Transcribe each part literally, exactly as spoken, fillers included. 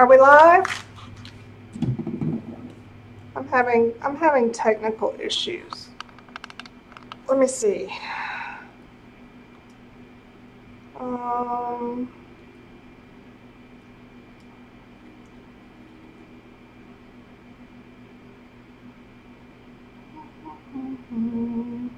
Are we live? I'm having I'm having technical issues. Let me see. Um Mm-hmm.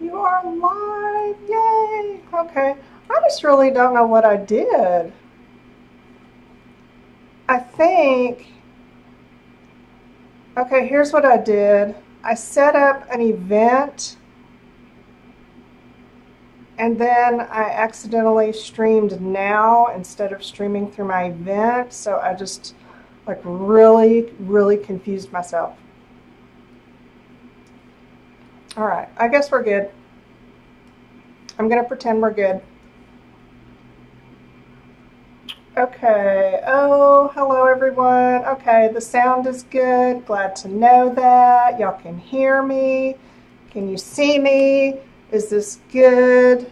You are live, yay! Okay, I just really don't know what I did. I think, okay, here's what I did. I set up an event and then I accidentally streamed now instead of streaming through my event. So I just like really, really confused myself. All right, I guess we're good. I'm gonna pretend we're good. Okay, oh, hello everyone. Okay, the sound is good. Glad to know that. Y'all can hear me. Can you see me? Is this good?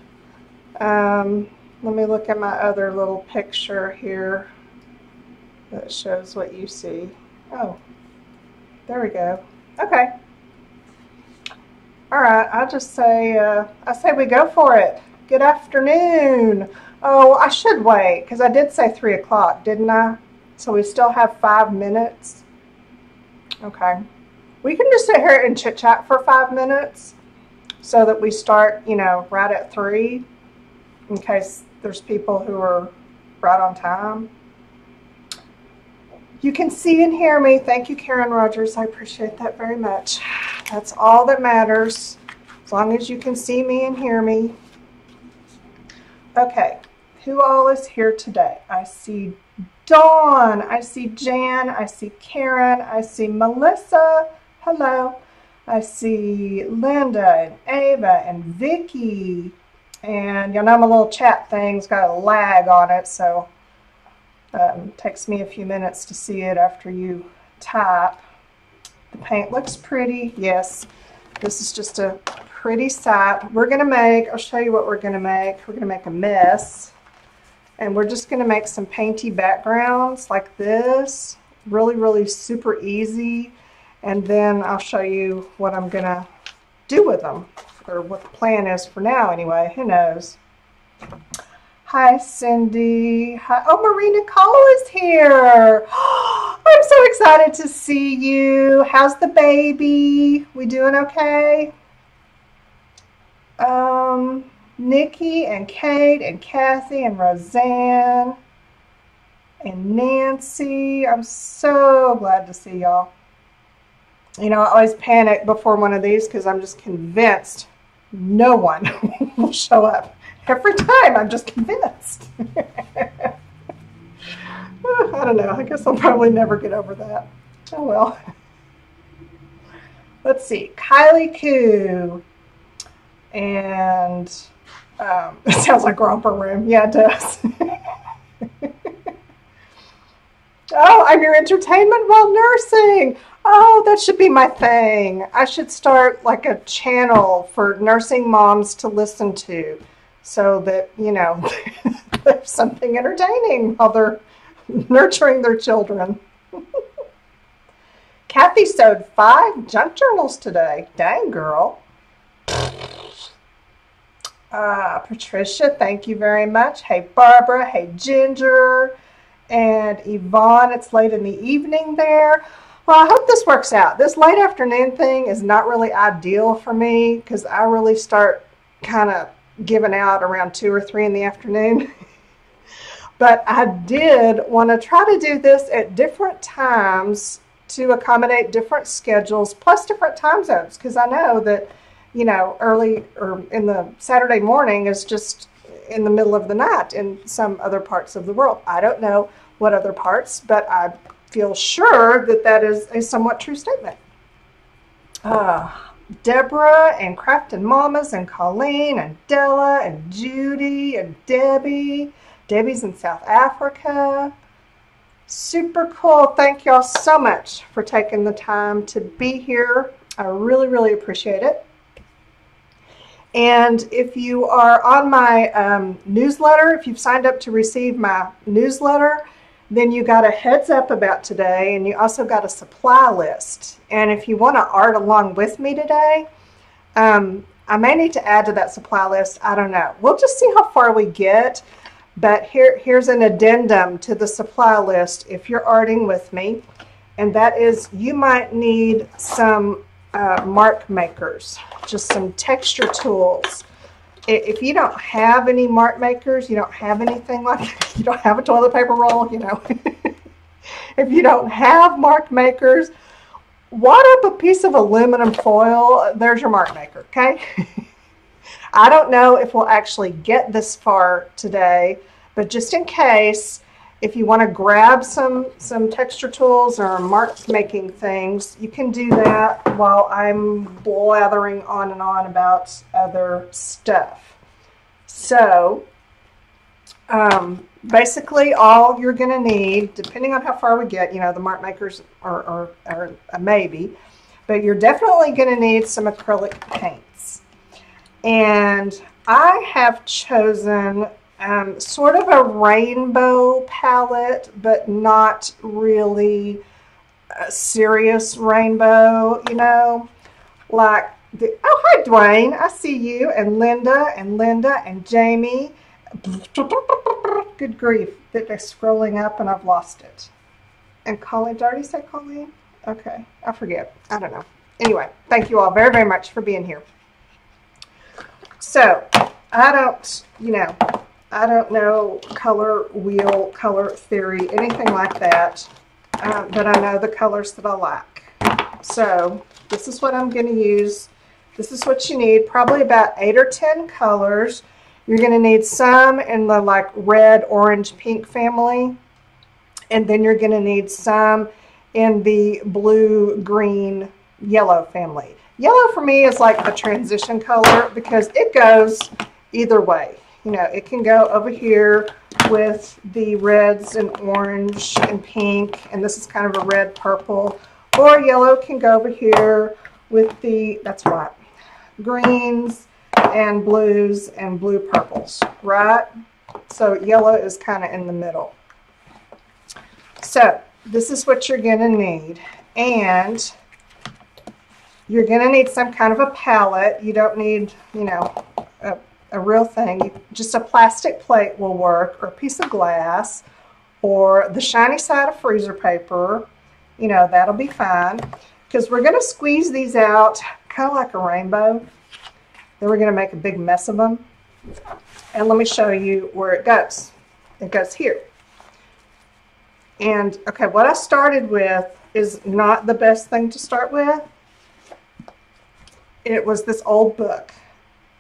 Um, let me look at my other little picture here that shows what you see. Oh, there we go. Okay. All right. I just say, uh, I say we go for it. Good afternoon. Oh, I should wait because I did say three o'clock, didn't I? So we still have five minutes. Okay. We can just sit here and chit chat for five minutes. So that we start, you know, right at three, in case there's people who are right on time. You can see and hear me. Thank you, Karen Rogers. I appreciate that very much. That's all that matters, as long as you can see me and hear me. Okay, who all is here today? I see Dawn. I see Jan. I see Karen. I see Melissa. Hello. I see Linda and Ava and Vicky, and y'all know my little chat thing's got a lag on it, so um, takes me a few minutes to see it after you type. The paint looks pretty. Yes, this is just a pretty sight. We're gonna make, I'll show you what we're gonna make. We're gonna make a mess, and we're just gonna make some painty backgrounds like this. Really, really super easy. And then I'll show you what I'm going to do with them, or what the plan is for now anyway. Who knows? Hi, Cindy. Hi. Oh, Marie Nicole is here. I'm so excited to see you. How's the baby? We doing okay? Um, Nikki and Kate and Kathy and Roseanne and Nancy. I'm so glad to see y'all. You know, I always panic before one of these because I'm just convinced no one will show up. Every time, I'm just convinced. I don't know. I guess I'll probably never get over that. Oh, well. Let's see. Kylie Koo. And um, it sounds like Romper Room. Yeah, it does. Oh, I'm your entertainment while nursing. Oh, that should be my thing. I should start like a channel for nursing moms to listen to so that, you know, there's something entertaining while they're nurturing their children. Kathy sewed five junk journals today. Dang, girl. Uh, Patricia, thank you very much. Hey, Barbara. Hey, Ginger. And Yvonne, it's late in the evening there. Well, I hope this works out. This late afternoon thing is not really ideal for me because I really start kind of giving out around two or three in the afternoon. But I did want to try to do this at different times to accommodate different schedules plus different time zones, because I know that, you know, early or in the Saturday morning is just in the middle of the night in some other parts of the world. I don't know what other parts, but I feel sure that that is a somewhat true statement. Uh, Deborah and Crafton Mamas and Colleen and Della and Judy and Debbie. Debbie's in South Africa. Super cool. Thank y'all so much for taking the time to be here. I really, really appreciate it. And if you are on my um, newsletter, if you've signed up to receive my newsletter, then you got a heads up about today, and you also got a supply list. And if you want to art along with me today, um, I may need to add to that supply list. I don't know. We'll just see how far we get. But here, here's an addendum to the supply list if you're arting with me, and that is you might need some Uh, mark makers, just some texture tools. If you don't have any mark makers, you don't have anything like that, you don't have a toilet paper roll, you know. If you don't have mark makers, wad up a piece of aluminum foil. There's your mark maker, okay? I don't know if we'll actually get this far today, but just in case, if you want to grab some, some texture tools or mark making things, you can do that while I'm blathering on and on about other stuff. So um, basically all you're going to need, depending on how far we get, you know, the mark makers are, are, are a maybe, but you're definitely going to need some acrylic paints. And I have chosen Um, sort of a rainbow palette, but not really a serious rainbow, you know, like the, oh, hi Dwayne, I see you, and Linda, and Linda, and Jamie. Good grief, that they're scrolling up and I've lost it. And Colleen, did I already say Colleen? Okay, I forget, I don't know. Anyway, thank you all very, very much for being here. So, I don't, you know, I don't know color wheel, color theory, anything like that, um, but I know the colors that I like. So this is what I'm going to use. This is what you need, probably about eight or ten colors. You're going to need some in the like red, orange, pink family, and then you're going to need some in the blue, green, yellow family. Yellow for me is like a transition color because it goes either way. You know, it can go over here with the reds and orange and pink, and this is kind of a red purple, or yellow can go over here with the, that's right, greens and blues and blue purples, right? So yellow is kind of in the middle. So this is what you're going to need, and you're going to need some kind of a palette. You don't need, you know, a a real thing, just a plastic plate will work, or a piece of glass, or the shiny side of freezer paper, you know, that'll be fine, because we're going to squeeze these out kind of like a rainbow, then we're going to make a big mess of them. And let me show you where it goes. It goes here. And okay, what I started with is not the best thing to start with. It was this old book,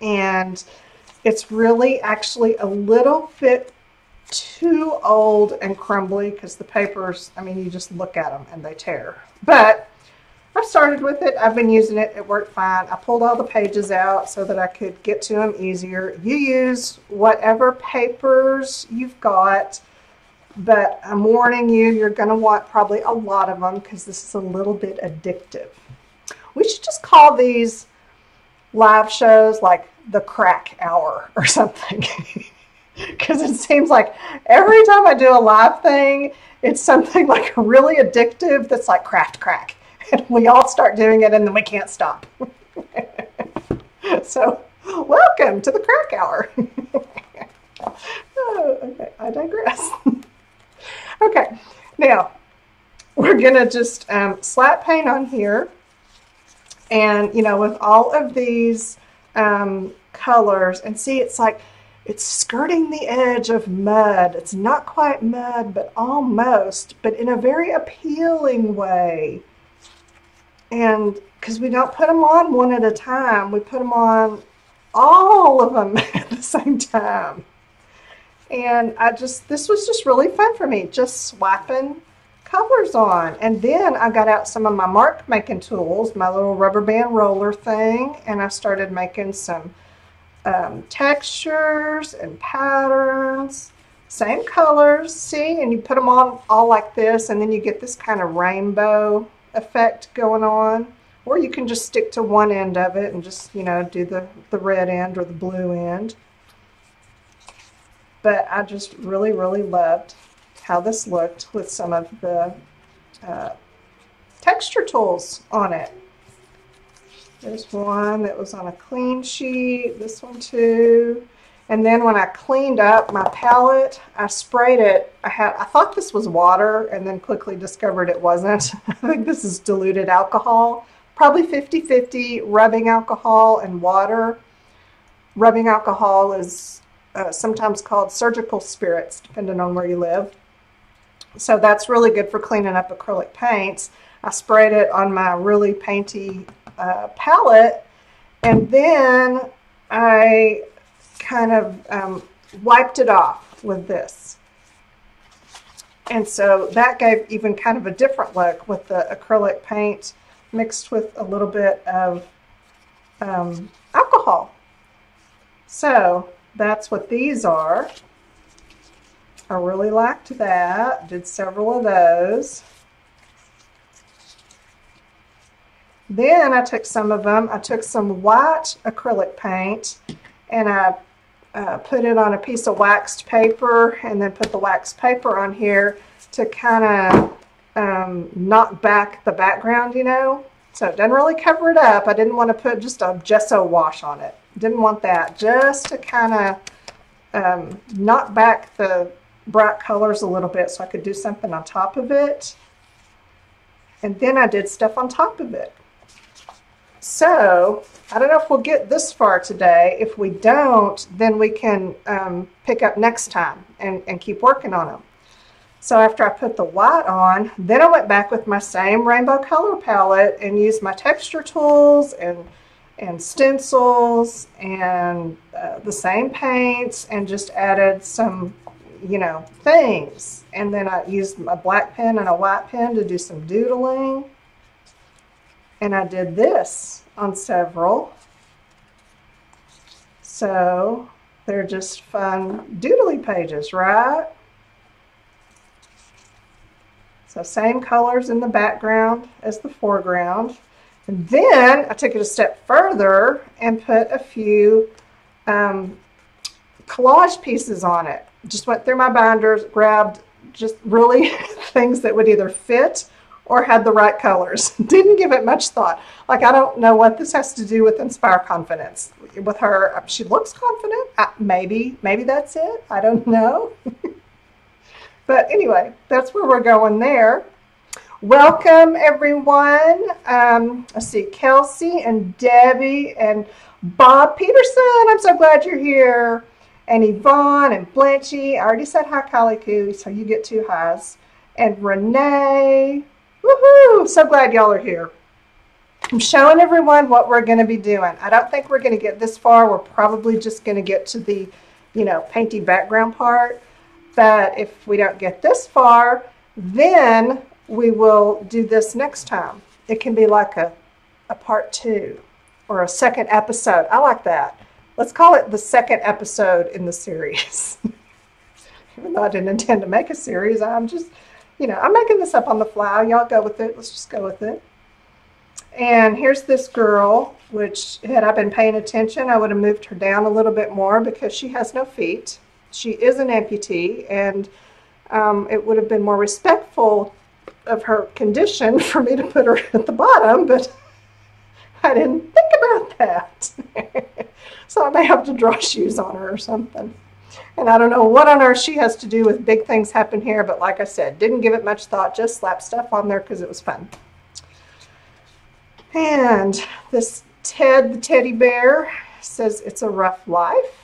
and it's really actually a little bit too old and crumbly because the papers, I mean, you just look at them and they tear. But I've started with it. I've been using it. It worked fine. I pulled all the pages out so that I could get to them easier. You use whatever papers you've got, but I'm warning you, you're going to want probably a lot of them because this is a little bit addictive. We should just call these live shows like the crack hour or something, because it seems like every time I do a live thing, it's something like really addictive that's like crack crack, and we all start doing it and then we can't stop. So welcome to the crack hour. Oh, okay, I digress. Okay, now we're gonna just um, slap paint on here. And, you know, with all of these um, colors, and see, it's like, it's skirting the edge of mud. It's not quite mud, but almost, but in a very appealing way. And because we don't put them on one at a time, we put them on all of them at the same time. And I just, this was just really fun for me, just swapping colors on. And then I got out some of my mark making tools, my little rubber band roller thing, and I started making some um, textures and patterns Same colors, see, and you put them on all like this, and then you get this kind of rainbow effect going on. Or you can just stick to one end of it and just, you know, do the, the red end or the blue end. But I just really, really loved how this looked with some of the uh, texture tools on it. There's one that was on a clean sheet, this one too. And then when I cleaned up my palette, I sprayed it. I had I thought this was water and then quickly discovered it wasn't. I think this is diluted alcohol. Probably fifty fifty rubbing alcohol and water. Rubbing alcohol is uh, sometimes called surgical spirits, depending on where you live. So that's really good for cleaning up acrylic paints. I sprayed it on my really painty uh, palette, and then I kind of um, wiped it off with this, and so that gave even kind of a different look with the acrylic paint mixed with a little bit of um, alcohol. So that's what these are. I really liked that. Did several of those. Then I took some of them. I took some white acrylic paint and I Uh, put it on a piece of waxed paper and then put the waxed paper on here to kind of um, knock back the background, you know. So it doesn't really cover it up. I didn't want to put just a gesso wash on it. Didn't want that. Just to kind of um, knock back the bright colors a little bit so I could do something on top of it. And then I did stuff on top of it. So, I don't know if we'll get this far today. If we don't, then we can um, pick up next time and, and keep working on them. So after I put the white on, then I went back with my same rainbow color palette and used my texture tools and, and stencils and uh, the same paints and just added some, you know, things. And then I used my black pen and a white pen to do some doodling. And I did this on several. So they're just fun doodly pages, right? So same colors in the background as the foreground. And then I took it a step further and put a few um, collage pieces on it. Just went through my binders, grabbed just really things that would either fit or had the right colors. Didn't give it much thought. Like, I don't know what this has to do with Inspire Confidence. With her, she looks confident. I, maybe, maybe that's it. I don't know. But anyway, that's where we're going there. Welcome, everyone. Um, I see Kelsey and Debbie and Bob Peterson. I'm so glad you're here. And Yvonne and Blanchy. I already said hi, Kalikoo, so you get two highs. And Renee. Woohoo! So glad y'all are here. I'm showing everyone what we're going to be doing. I don't think we're going to get this far. We're probably just going to get to the, you know, painty background part. But if we don't get this far, then we will do this next time. It can be like a, a part two or a second episode. I like that. Let's call it the second episode in the series. Even though I didn't intend to make a series, I'm just... You know, I'm making this up on the fly. Y'all go with it. Let's just go with it. And here's this girl, which had I been paying attention, I would have moved her down a little bit more because she has no feet. She is an amputee, and um, it would have been more respectful of her condition for me to put her at the bottom, but I didn't think about that. So I may have to draw shoes on her or something. And I don't know what on earth she has to do with big things happen here, but like I said, didn't give it much thought, just slapped stuff on there because it was fun. And this Ted the teddy bear says it's a rough life.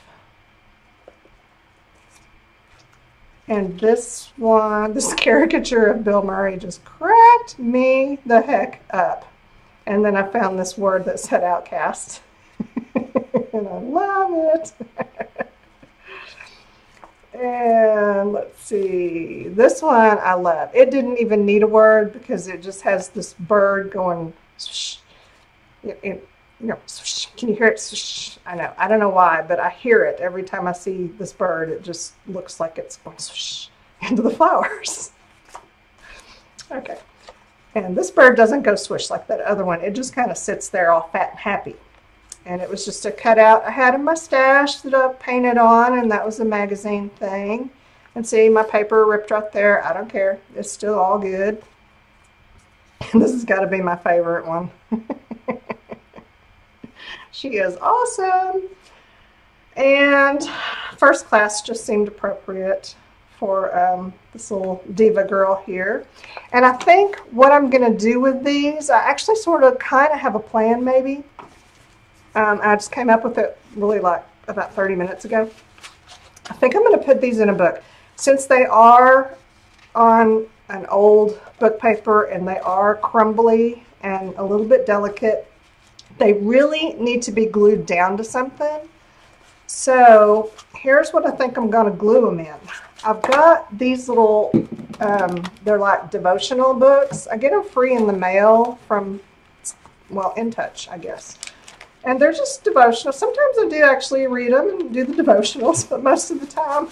And this one, this caricature of Bill Murray just cracked me the heck up. And then I found this word that said outcast. And I love it. And let's see, this one I love. It didn't even need a word because it just has this bird going, shh, you know, can you hear it? I know, I don't know why, but I hear it every time I see this bird. It just looks like it's going into the flowers. Okay, and this bird doesn't go swish like that other one. It just kind of sits there all fat and happy. And it was just a cutout I had in my stash that I painted on, and that was a magazine thing. And see, my paper ripped right there. I don't care. It's still all good. And this has got to be my favorite one. She is awesome. And first class just seemed appropriate for um, this little diva girl here. And I think what I'm going to do with these, I actually sort of kind of have a plan maybe. Um, I just came up with it really like about thirty minutes ago. I think I'm going to put these in a book. Since they are on an old book paper and they are crumbly and a little bit delicate, they really need to be glued down to something. So here's what I think I'm going to glue them in. I've got these little, um, they're like devotional books. I get them free in the mail from, well, In Touch, I guess. And they're just devotional. Sometimes I do actually read them and do the devotionals, but most of the time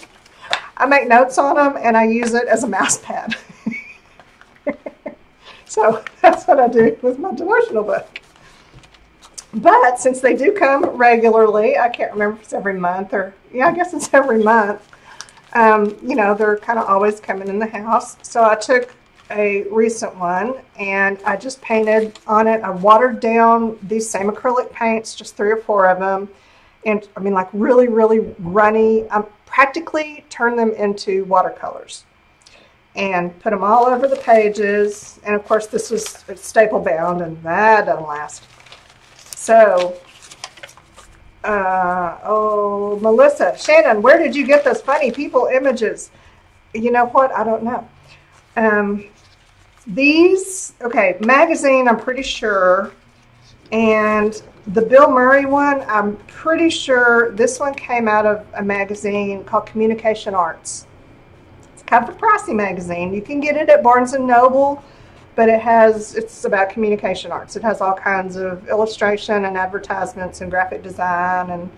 I make notes on them and I use it as a mouse pad. So that's what I do with my devotional book. But since they do come regularly, I can't remember if it's every month or, yeah, I guess it's every month. Um, you know, they're kind of always coming in the house. So I took a recent one and I just painted on it. I watered down these same acrylic paints, just three or four of them, and I mean like really really runny. I practically turned them into watercolors and put them all over the pages. And of course this was staple bound and that doesn't last. So uh, oh, Melissa, Shannon, where did you get those funny people images? You know what, I don't know. um These, okay, magazine, I'm pretty sure, and the Bill Murray one, I'm pretty sure this one came out of a magazine called Communication Arts. It's kind of a pricey magazine. You can get it at Barnes and Noble, but it has, it's about communication arts. It has all kinds of illustration and advertisements and graphic design, and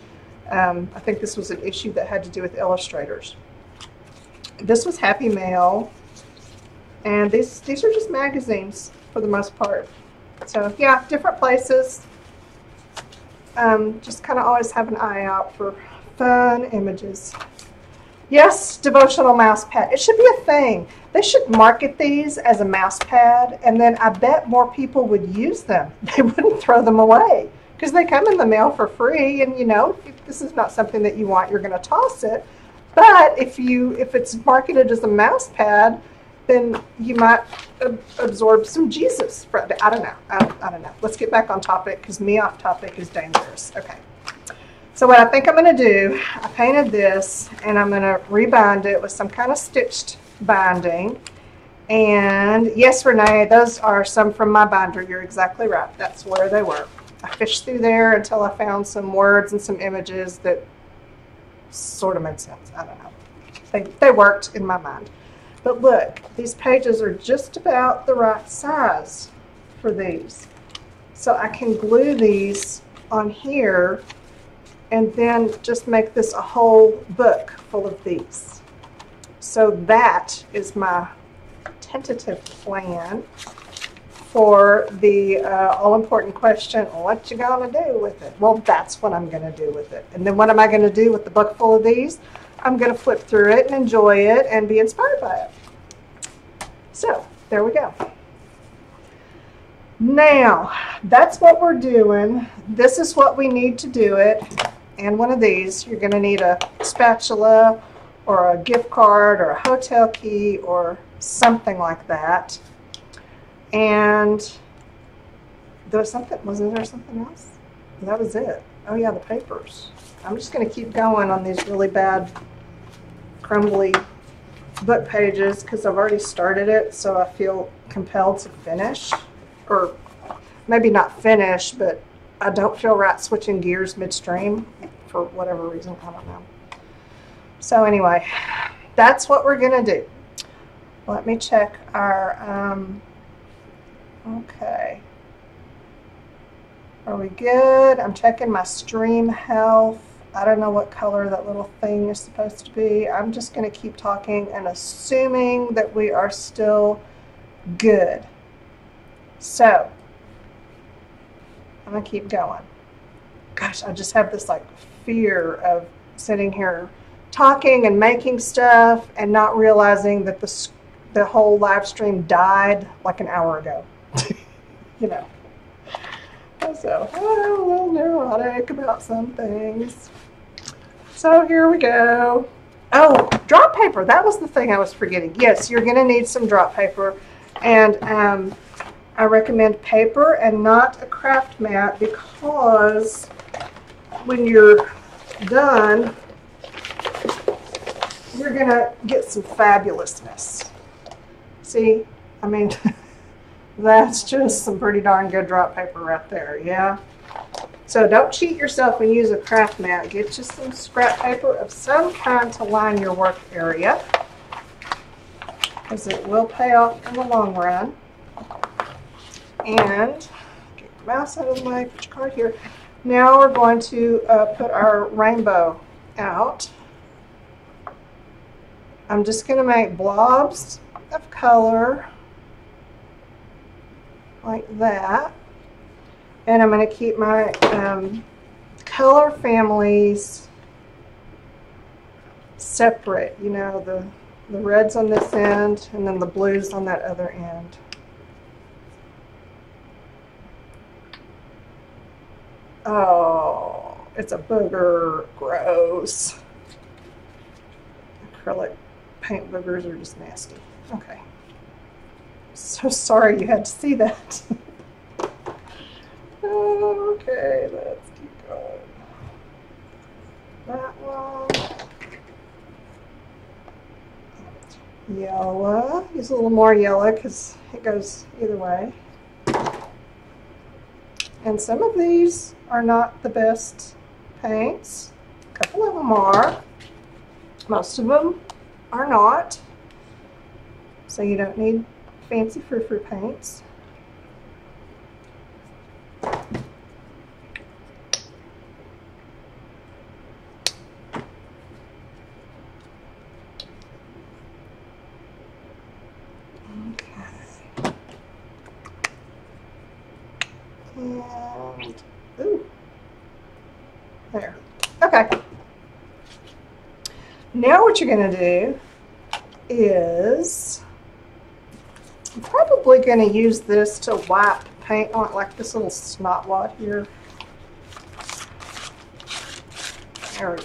um, I think this was an issue that had to do with illustrators. This was Happy Mail. And these, these are just magazines for the most part. So yeah, different places. Um, just kind of always have an eye out for fun images. Yes, devotional mouse pad. It should be a thing. They should market these as a mouse pad, and then I bet more people would use them. They wouldn't throw them away because they come in the mail for free. And you know, if this is not something that you want, you're going to toss it. But if you, if it's marketed as a mouse pad, then you might ab absorb some Jesus. I don't know. I don't, I don't know. Let's get back on topic because me off topic is dangerous. Okay. So what I think I'm going to do, I painted this and I'm going to rebind it with some kind of stitched binding. And yes, Renee, those are some from my binder. You're exactly right. That's where they were. I fished through there until I found some words and some images that sort of made sense. I don't know. They, they worked in my mind. But look, these pages are just about the right size for these. So I can glue these on here and then just make this a whole book full of these. So that is my tentative plan for the uh, all-important question, what you gonna do with it? Well, that's what I'm gonna do with it. And then what am I gonna do with the book full of these? I'm going to flip through it and enjoy it and be inspired by it. So there we go. Now that's what we're doing. This is what we need to do it. And one of these, you're going to need a spatula or a gift card or a hotel key or something like that. And there was something, wasn't there something else? That was it. Oh yeah, the papers. I'm just going to keep going on these really bad crumbly book pages because I've already started it, so I feel compelled to finish, or maybe not finish, but I don't feel right switching gears midstream for whatever reason. I don't know. So anyway, that's what we're going to do. Let me check our, um, okay. Are we good? I'm checking my stream health. I don't know what color that little thing is supposed to be. I'm just going to keep talking and assuming that we are still good. So I'm going to keep going. Gosh, I just have this like fear of sitting here talking and making stuff and not realizing that the, the whole live stream died like an hour ago. You know. So I'm a little neurotic about some things. So here we go. Oh, drop paper. That was the thing I was forgetting. Yes, you're going to need some drop paper. And um, I recommend paper and not a craft mat, because when you're done, you're going to get some fabulousness. See? I mean... That's just some pretty darn good drop paper right there, yeah? So don't cheat yourself and use a craft mat. Get you some scrap paper of some kind to line your work area, because it will pay off in the long run. And get your mouse out of the way, put your card here. Now we're going to uh, put our rainbow out. I'm just going to make blobs of color like that, and I'm going to keep my um, color families separate, you know, the, the reds on this end and then the blues on that other end. Oh, it's a booger, gross. Acrylic paint boogers are just nasty. Okay. So sorry you had to see that. Okay, let's keep going. That one. Yellow. Use a little more yellow because it goes either way. And some of these are not the best paints. A couple of them are. Most of them are not. So you don't need fancy frou-frou paints. Okay. And, ooh. There. Okay. Now what you're going to do is... I'm probably going to use this to wipe paint on it, like this little snot wad here. There we go.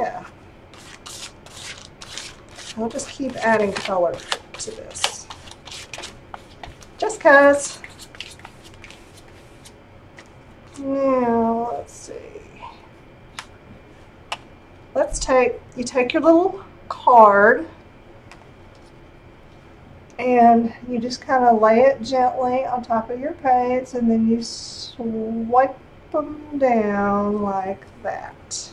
Yeah. I'll just keep adding color to this. Just cause. Now, let's see. Let's take, you take your little card and you just kind of lay it gently on top of your page, and then you swipe them down like that.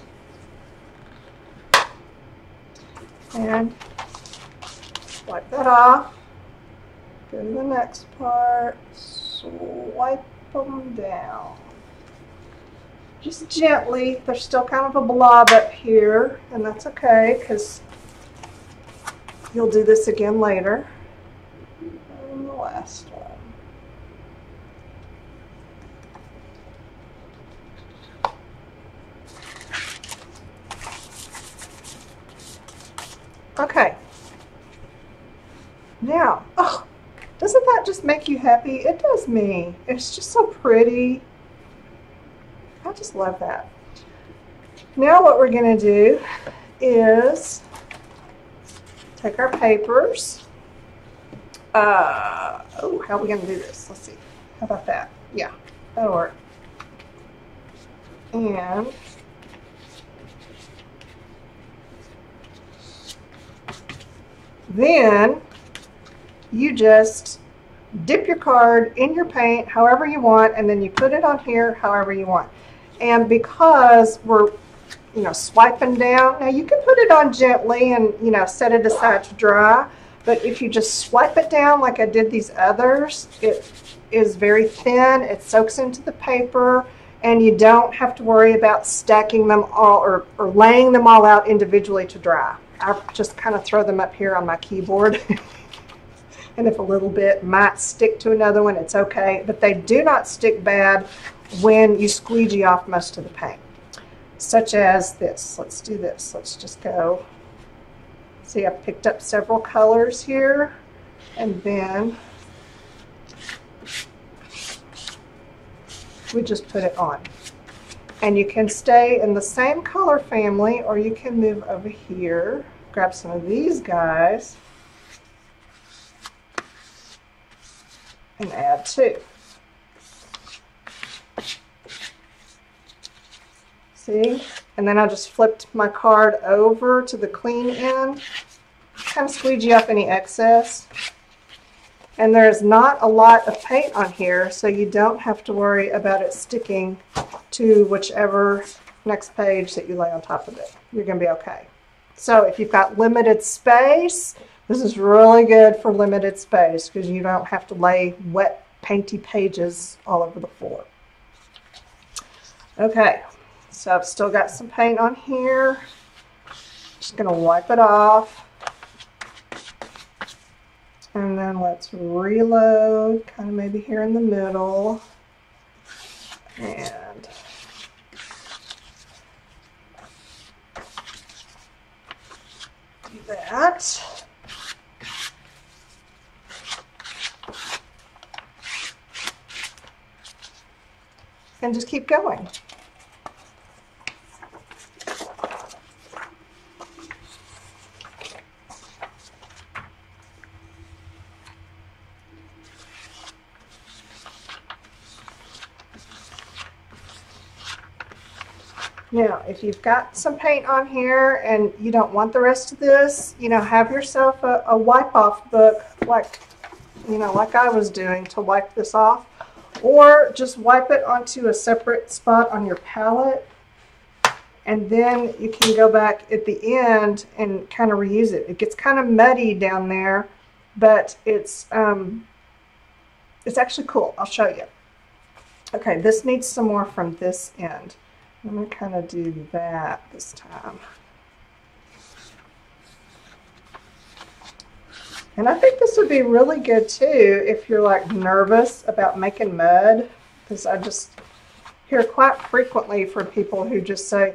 And swipe that off. Go to the next part. Swipe them down. Just gently. There's still kind of a blob up here, and that's okay because you'll do this again later. And the last one. Okay. Now, oh, doesn't that just make you happy? It does me. It's just so pretty. I just love that. Now what we're going to do is... take our papers. Uh, oh, how are we going to do this? Let's see. How about that? Yeah, that'll work. And then you just dip your card in your paint however you want, and then you put it on here however you want. And because we're you know, swiping down. Now you can put it on gently and, you know, set it aside to dry, But if you just swipe it down like I did these others, it is very thin, it soaks into the paper, and you don't have to worry about stacking them all or, or laying them all out individually to dry. I just kind of throw them up here on my keyboard. And if a little bit might stick to another one, it's okay. But they do not stick bad when you squeegee off most of the paint, such as this. Let's do this. Let's just go. See, I've picked up several colors here. And then we just put it on. And you can stay in the same color family, or you can move over here, grab some of these guys, and add two. See? And then I just flipped my card over to the clean end, kind of squeegee off any excess. And there's not a lot of paint on here, so you don't have to worry about it sticking to whichever next page that you lay on top of it. You're going to be okay. So if you've got limited space, this is really good for limited space because you don't have to lay wet, painty pages all over the floor. Okay, so I've still got some paint on here. Just going to wipe it off. And then let's reload, kind of maybe here in the middle. And do that. And just keep going. Now, if you've got some paint on here and you don't want the rest of this, you know, have yourself a, a wipe-off book, like, you know, like I was doing to wipe this off, or just wipe it onto a separate spot on your palette, and then you can go back at the end and kind of reuse it. It gets kind of muddy down there, but it's um, it's actually cool. I'll show you. Okay, this needs some more from this end. I'm going to kind of do that this time. And I think this would be really good too if you're like nervous about making mud, because I just hear quite frequently from people who just say,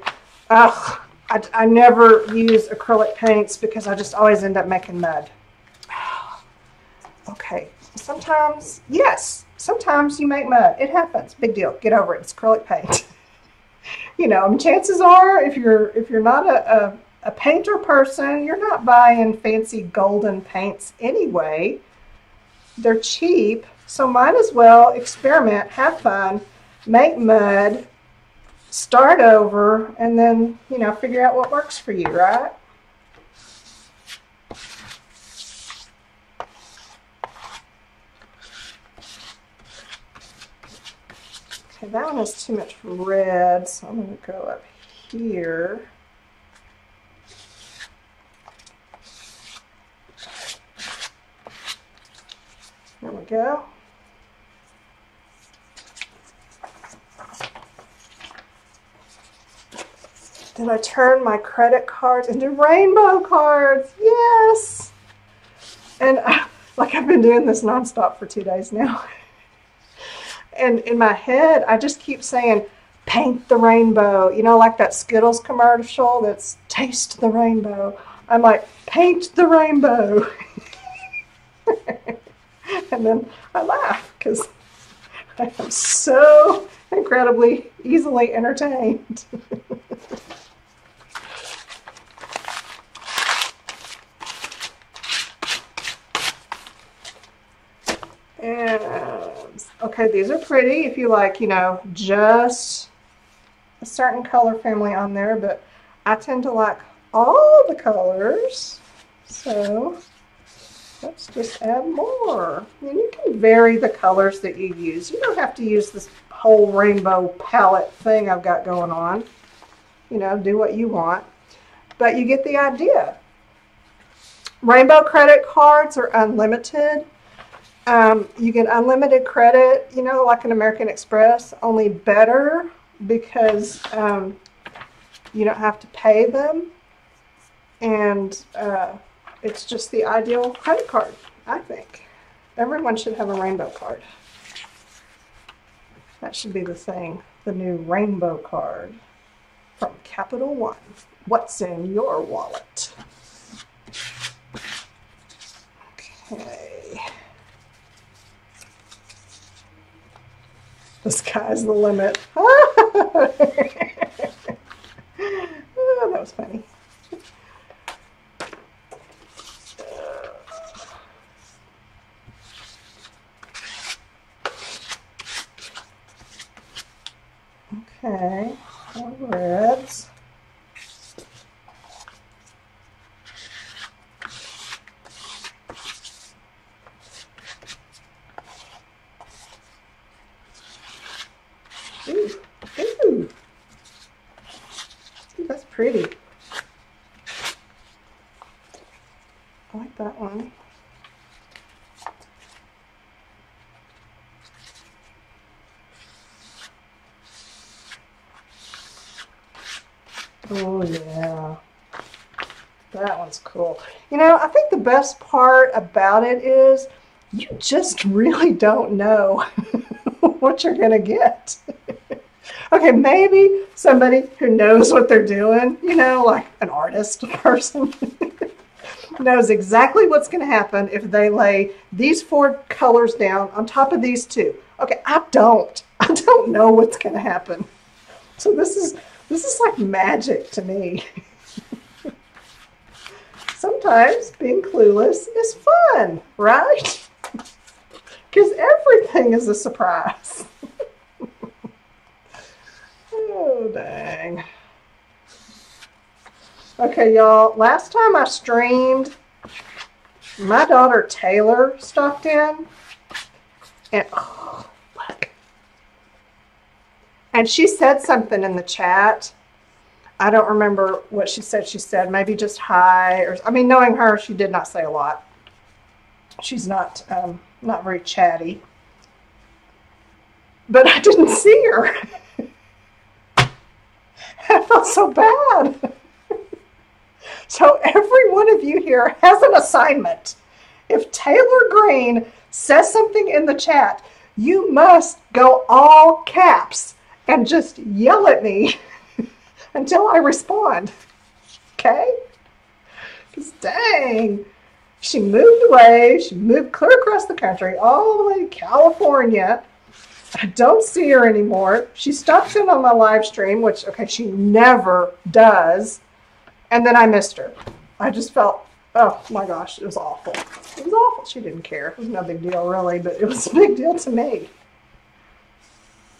oh, I, I never use acrylic paints because I just always end up making mud. Okay, sometimes, yes, sometimes you make mud. It happens. Big deal. Get over it. It's acrylic paint. You know, chances are, if you're if you're not a, a, a painter person, you're not buying fancy golden paints anyway. They're cheap, so might as well experiment, have fun, make mud, start over, and then, you know, figure out what works for you, right? Okay, that one is too much red, so I'm going to go up here. There we go. Did I turn my credit cards into rainbow cards? Yes! And I, like I've been doing this nonstop for two days now. And in my head, I just keep saying, paint the rainbow. You know, like that Skittles commercial that's taste the rainbow. I'm like, paint the rainbow. And then I laugh because I am so incredibly easily entertained. And okay, these are pretty if you like, you know, just a certain color family on there, but I tend to like all the colors, so let's just add more. And you can vary the colors that you use. You don't have to use this whole rainbow palette thing I've got going on. You know, do what you want, but you get the idea. Rainbow credit cards are unlimited. Um, you get unlimited credit, you know, like an American Express, only better because um, you don't have to pay them. And uh, it's just the ideal credit card, I think. Everyone should have a rainbow card. That should be the thing, the new rainbow card from Capital One. What's in your wallet? Okay. The sky's the limit. Oh, that was funny. Okay, more reds. Ooh, ooh. Ooh, that's pretty. I like that one. Oh yeah, that one's cool. You know, I think the best part about it is you just really don't know what you're gonna get. Okay, maybe somebody who knows what they're doing, you know, like an artist person, knows exactly what's gonna happen if they lay these four colors down on top of these two. Okay, I don't. I don't know what's gonna happen. So this is This is like magic to me. Sometimes being clueless is fun, right? Because everything is a surprise. Oh, dang. Okay, y'all, last time I streamed, my daughter Taylor stopped in. And, oh, look. And she said something in the chat. I don't remember what she said. She said maybe just hi. Or, I mean, knowing her, she did not say a lot. She's not um, not very chatty. But I didn't see her. I felt so bad. So every one of you here has an assignment. If Taylor Green says something in the chat, you must go all caps and just yell at me until I respond, okay? Because dang, she moved away, she moved clear across the country, all the way to California. I don't see her anymore. She stops in on my live stream, which, okay, she never does. And then I missed her. I just felt, oh my gosh, it was awful. It was awful. She didn't care. It was no big deal, really, but it was a big deal to me.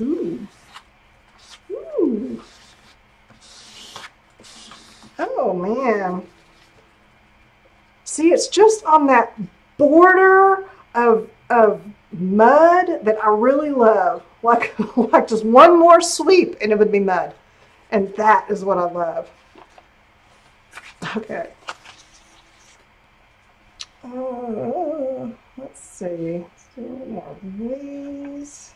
Ooh. Ooh. Oh man. See, it's just on that border of of mud that I really love. Like like just one more sweep and it would be mud. And that is what I love. Okay. Uh, let's see. Let's do more of these.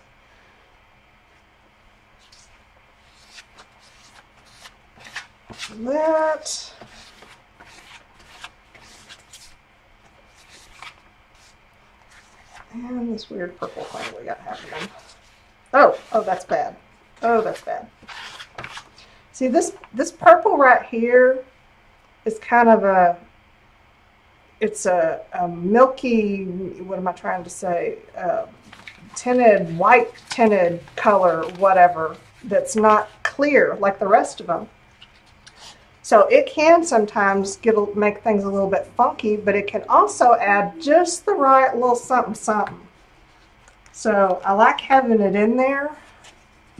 That. And this weird purple thing we got happening. Oh, oh, that's bad. Oh, that's bad. See, this, this purple right here is kind of a, it's a, a milky, what am I trying to say, uh, tinted, white tinted color, whatever, that's not clear like the rest of them. So it can sometimes get, make things a little bit funky, but it can also add just the right little something something. So I like having it in there,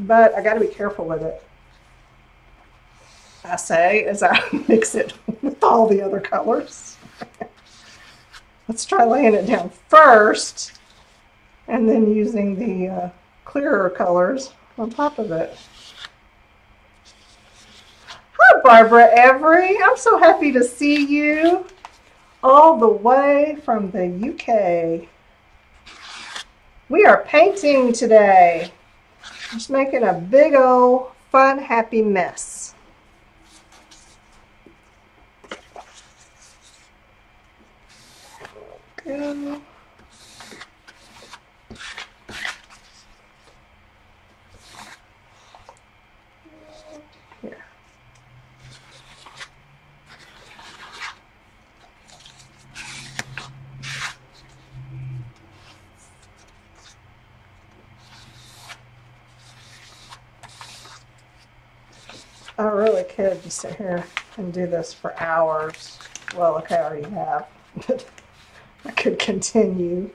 but I got to be careful with it, I say, as I mix it with all the other colors. Let's try laying it down first and then using the uh, clearer colors on top of it. Barbara Every, I'm so happy to see you. all the way from the U K. We are painting today. Just making a big old fun, happy mess. Go. I really could just sit here and do this for hours. Well, okay, I already have, but I could continue.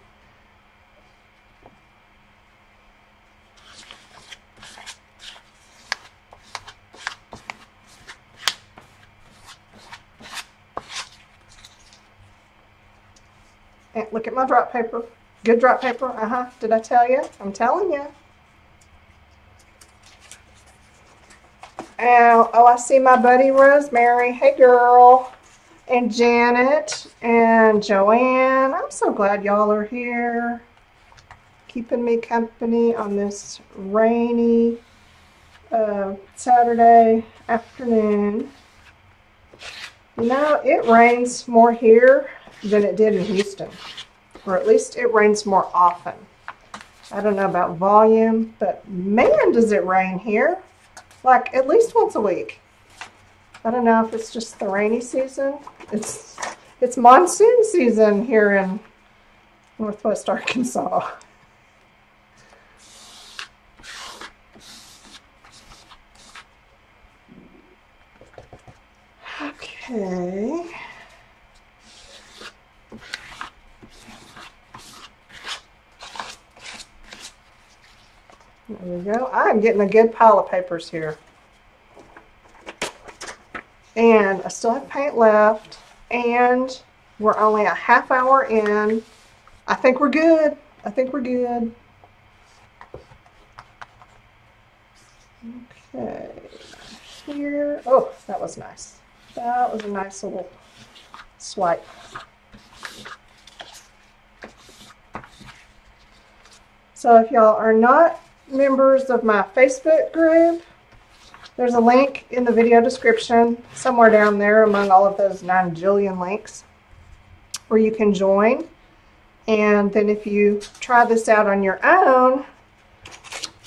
And look at my drop paper. Good drop paper. Uh-huh. Did I tell you? I'm telling you. Oh, oh, I see my buddy Rosemary. Hey, girl. And Janet and Joanne. I'm so glad y'all are here. Keeping me company on this rainy uh, Saturday afternoon. You know, it rains more here than it did in Houston. Or at least it rains more often. I don't know about volume, but man, does it rain here. Like at least once a week. I don't know if it's just the rainy season. It's it's monsoon season here in Northwest Arkansas. Okay. There we go. I'm getting a good pile of papers here. And I still have paint left. And we're only a half hour in. I think we're good. I think we're good. Okay. Here. Oh, that was nice. That was a nice little swipe. So if y'all are not members of my Facebook group, there's a link in the video description somewhere down there among all of those nine jillion links where you can join. And then if you try this out on your own,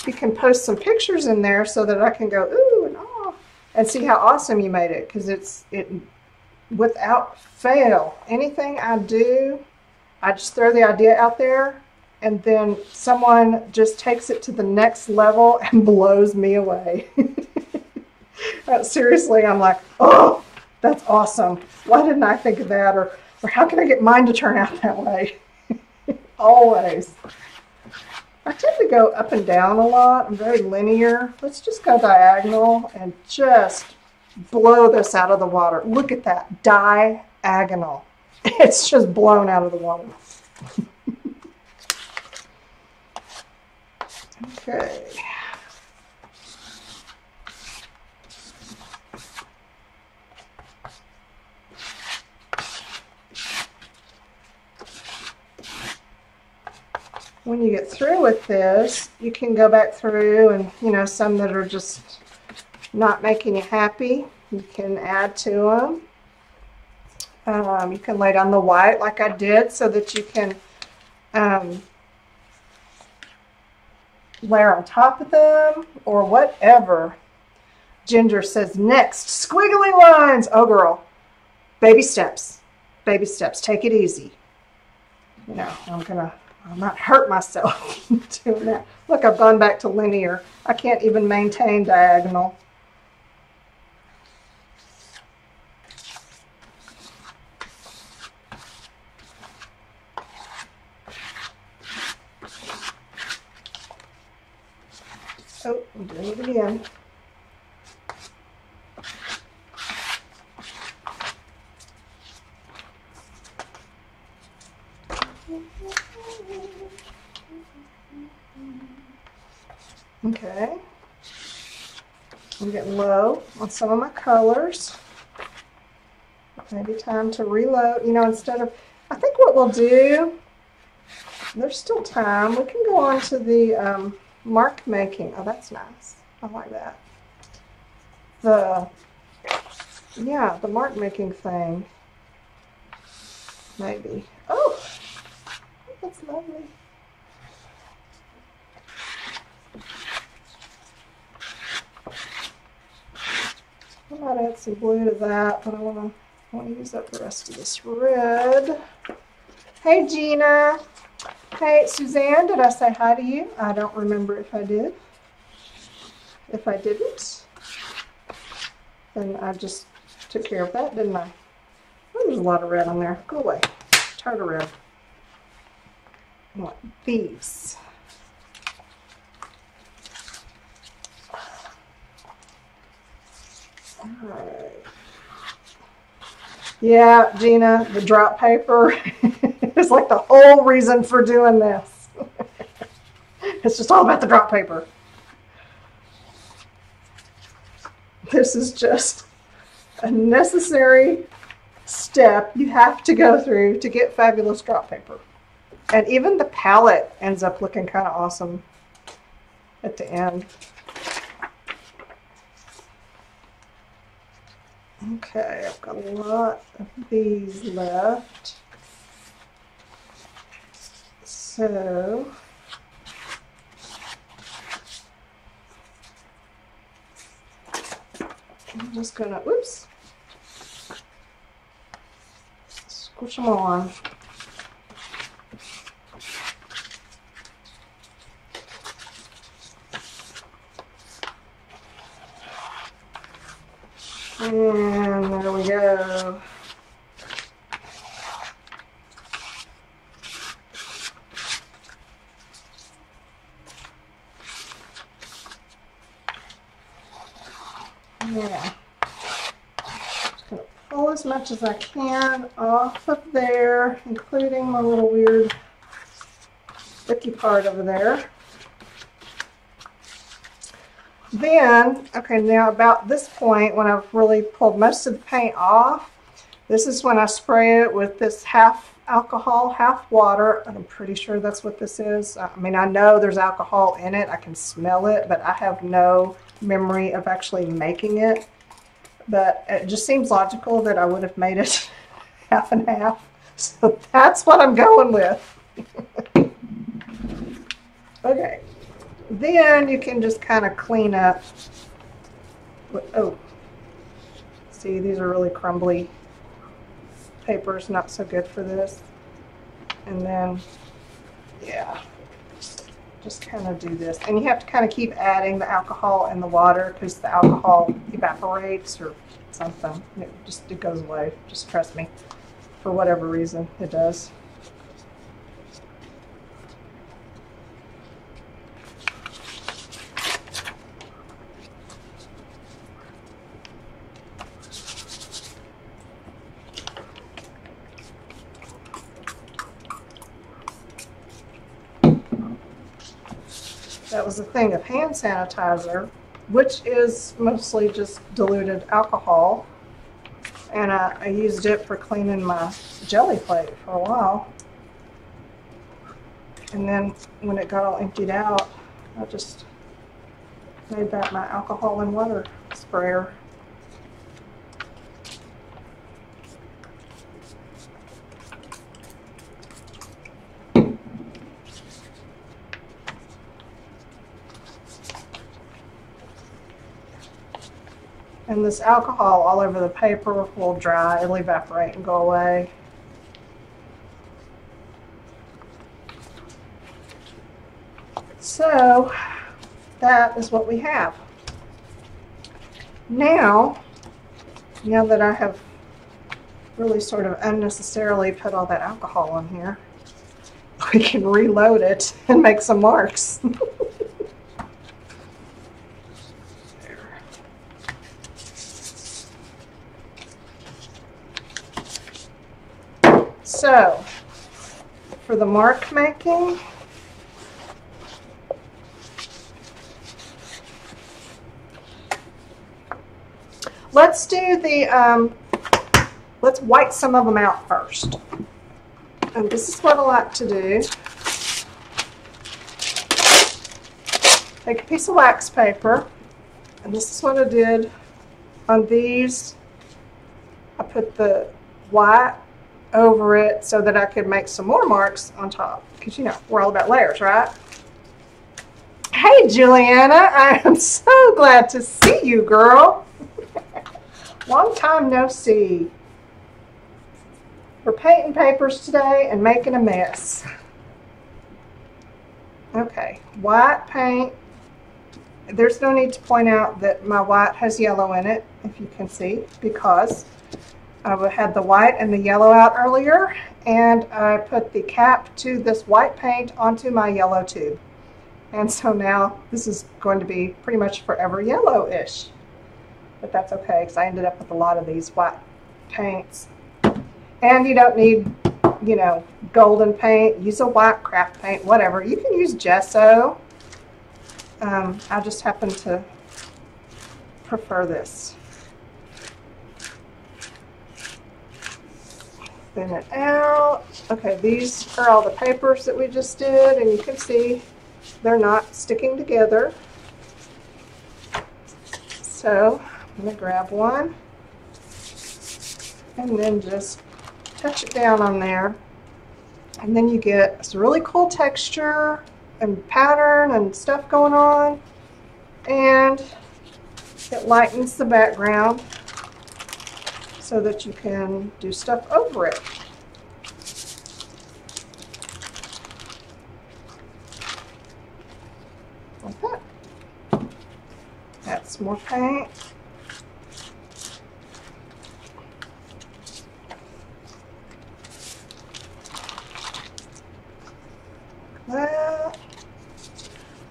you can post some pictures in there so that I can go ooh and ah and see how awesome you made it, because it's it without fail, anything I do, I just throw the idea out there. And then someone just takes it to the next level and blows me away. Seriously, I'm like, oh, that's awesome. Why didn't I think of that? Or, or how can I get mine to turn out that way? Always. I tend to go up and down a lot. I'm very linear. Let's just go diagonal and just blow this out of the water. Look at that. Diagonal. It's just blown out of the water. Okay. When you get through with this, you can go back through and, you know, some that are just not making you happy, you can add to them. Um, you can lay down the white like I did so that you can um, layer on top of them or whatever. Ginger says next squiggly lines. Oh girl, baby steps, baby steps, take it easy. You know, I'm gonna I might hurt myself doing that. Look, I've gone back to linear. I can't even maintain diagonal. Oh, I'm doing it again. Okay. I'm getting low on some of my colors. Maybe time to reload, you know, instead of, I think what we'll do, there's still time, we can go on to the um, mark making. Oh, that's nice. I like that. The, yeah, the mark making thing. Maybe. Oh, that's lovely. I might add some blue to that, but I want to want to use up the rest of this red. Hey, Gina. Hey, Suzanne, did I say hi to you? I don't remember if I did. If I didn't, then I just took care of that, didn't I? Oh, there's a lot of red on there. Go away. Tired of red. I want these. Alright. Yeah, Gina, the drop paper is like the whole reason for doing this. It's just all about the drop paper. This is just a necessary step you have to go through to get fabulous drop paper. And even the palette ends up looking kind of awesome at the end. Okay, I've got a lot of these left, so I'm just gonna, oops, squish them all on. And there we go. Yeah. Just gonna pull as much as I can off of there, including my little weird sticky part over there. Then, okay, now about this point, when I've really pulled most of the paint off, this is when I spray it with this half alcohol, half water, and I'm pretty sure that's what this is. I mean, I know there's alcohol in it. I can smell it, but I have no memory of actually making it. But it just seems logical that I would have made it half and half. So that's what I'm going with. Okay. Then you can just kind of clean up. Oh, see, these are really crumbly papers, not so good for this. And then, yeah, just kind of do this. And you have to kind of keep adding the alcohol and the water because the alcohol evaporates or something. It just it goes away. Just trust me. For whatever reason, it does. That was the thing of hand sanitizer, which is mostly just diluted alcohol, and I, I used it for cleaning my jelly plate for a while, and then when it got all emptied out, I just made that my alcohol and water sprayer. And this alcohol all over the paper will dry, it'll evaporate and go away. So that is what we have. Now, now that I have really sort of unnecessarily put all that alcohol on here, we can reload it and make some marks. So, for the mark making, let's do the um, Let's wipe some of them out first. And this is what I like to do. Take a piece of wax paper, and this is what I did on these. I put the white over it so that I could make some more marks on top, because you know we're all about layers, right? Hey Juliana, I am so glad to see you, girl. Long time no see. We're painting papers today and making a mess. Okay, white paint. There's no need to point out that my white has yellow in it, if you can see, because I had the white and the yellow out earlier, and I put the cap to this white paint onto my yellow tube. And so now this is going to be pretty much forever yellowish. But that's okay, because I ended up with a lot of these white paints. And you don't need, you know, golden paint. Use a white craft paint, whatever. You can use gesso. Um, I just happen to prefer this. Thin it out. Okay, these are all the papers that we just did, and you can see they're not sticking together. So I'm going to grab one and then just touch it down on there, and then you get this really cool texture and pattern and stuff going on, and it lightens the background so that you can do stuff over it. Like that. That's more paint. Well,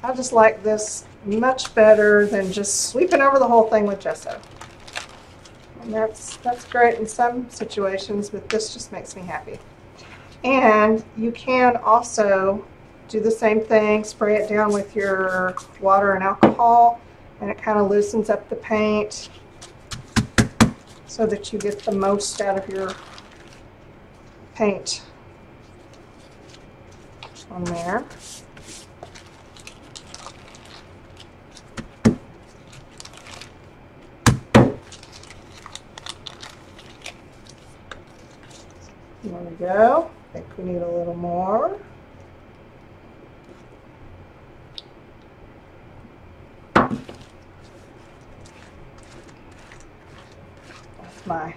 I just like this much better than just sweeping over the whole thing with gesso. And that's, that's great in some situations, but this just makes me happy. And you can also do the same thing, spray it down with your water and alcohol, and it kind of loosens up the paint so that you get the most out of your paint on there. There we go. I think we need a little more. That's my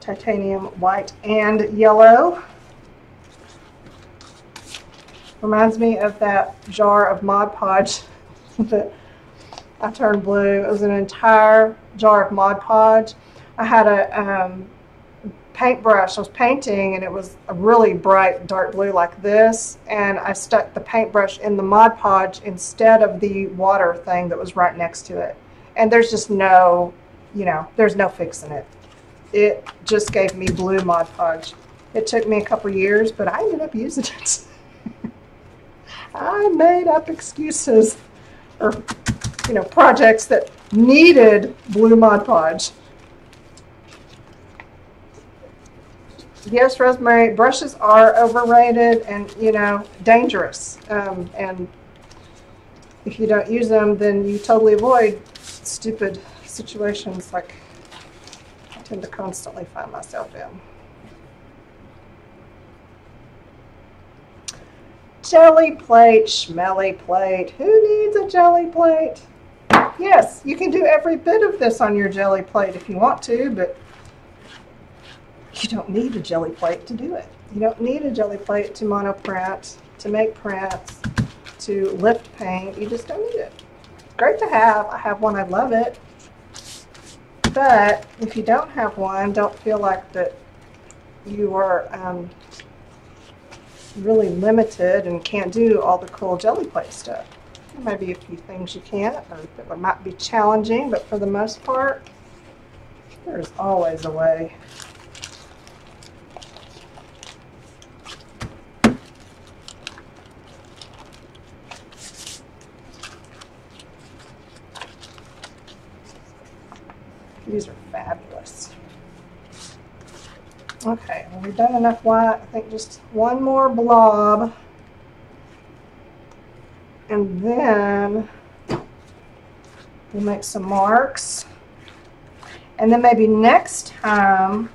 titanium white and yellow. Reminds me of that jar of Mod Podge that I turned blue. It was an entire jar of Mod Podge. I had a um, paintbrush. I was painting, and it was a really bright dark blue like this, and I stuck the paintbrush in the Mod Podge instead of the water thing that was right next to it. And there's just no, you know, there's no fixing it. It just gave me blue Mod Podge. It took me a couple years, but I ended up using it. I made up excuses, or, you know, projects that needed blue Mod Podge. Yes, Rosemary, brushes are overrated and, you know, dangerous. Um, and if you don't use them, then you totally avoid stupid situations like I tend to constantly find myself in. Jelly plate, smelly plate. Who needs a jelly plate? Yes, you can do every bit of this on your jelly plate if you want to, but you don't need a jelly plate to do it. You don't need a jelly plate to monoprint, to make prints, to lift paint. You just don't need it. Great to have. I have one. I love it. But if you don't have one, don't feel like that you are um, really limited and can't do all the cool jelly plate stuff. There might be a few things you can't, or that might be challenging, but for the most part, there's always a way. These are fabulous. Okay, well, we've done enough white. I think just one more blob. And then we'll make some marks. And then maybe next time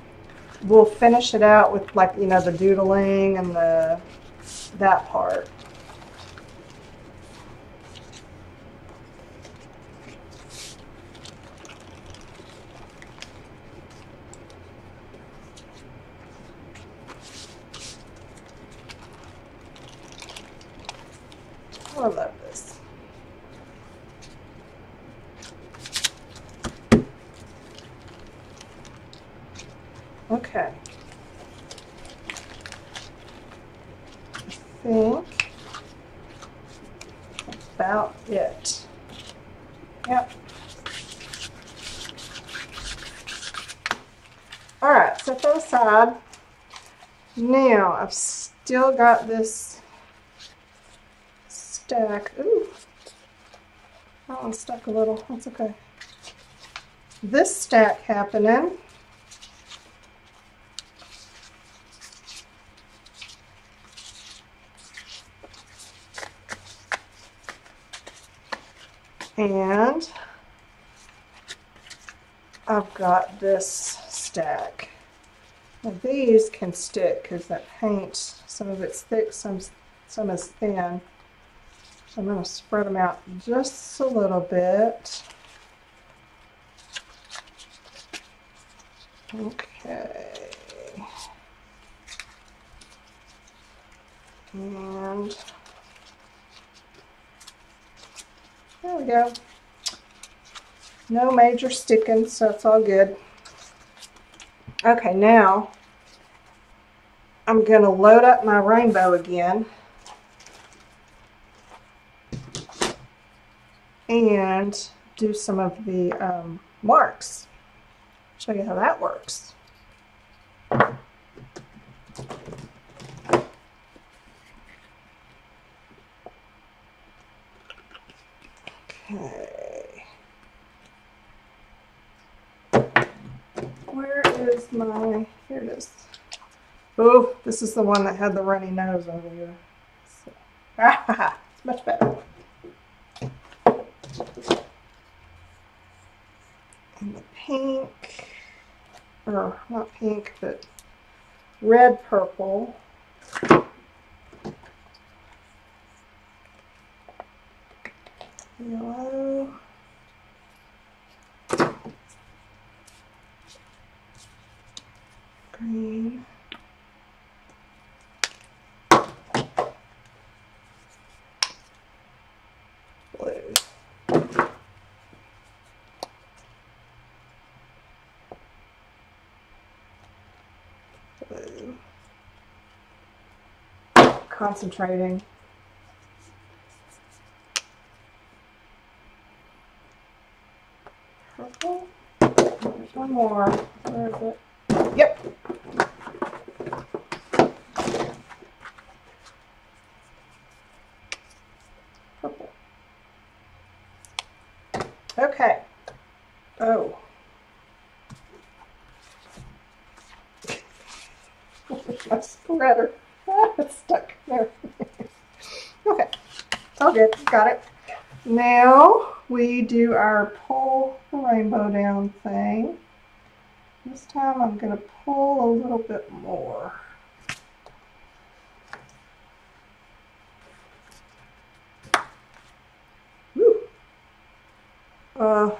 we'll finish it out with, like, you know, the doodling and the that part. I love this. Okay. I think that's about it. Yep. All right, set that aside. Now I've still got this stack. Ooh, that one stuck a little. That's okay. This stack happening. And I've got this stack. Now these can stick because that paint, some of it's thick, some, some is thin. I'm going to spread them out just a little bit. Okay. And there we go. No major sticking, so it's all good. Okay, now I'm going to load up my rainbow again. And do some of the um, marks. Show you how that works. Okay. Where is my, here it is. Oh, this is the one that had the runny nose over here. So, ah, it's much better. And the pink, or not pink, but red purple. Yellow. Green. Concentrating. Purple. There's one more. Where is it? Yep. Purple. Okay. Oh. My spreader. It's stuck there. Okay, all good. Got it. Now we do our pull the rainbow down thing. This time I'm going to pull a little bit more. Woo. Uh.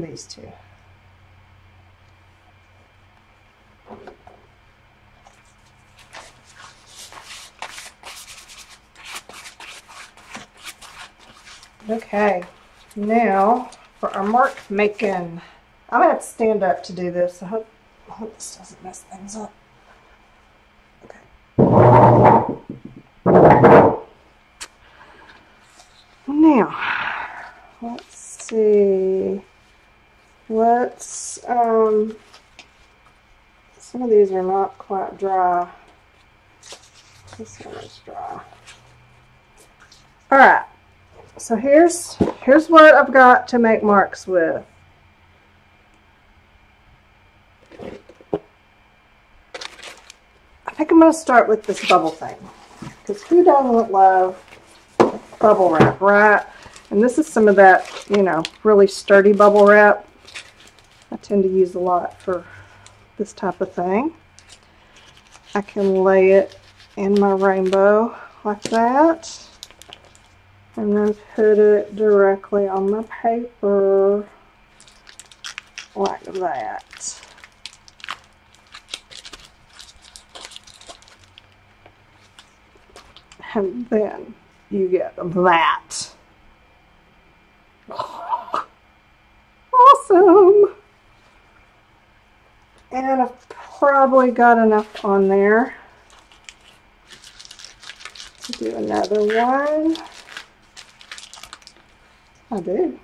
These two. Okay, now for our mark making. I'm going to have to stand up to do this. I hope, I hope this doesn't mess things up. Okay. Now, let's see. Let's, um, some of these are not quite dry. This one is dry. All right. So here's, here's what I've got to make marks with. I think I'm going to start with this bubble thing, because who doesn't love bubble wrap, right? And this is some of that, you know, really sturdy bubble wrap. I tend to use a lot for this type of thing. I can lay it in my rainbow like that, and then put it directly on my paper like that. And then you get that. Oh, awesome! And I've probably got enough on there to do another one. I do.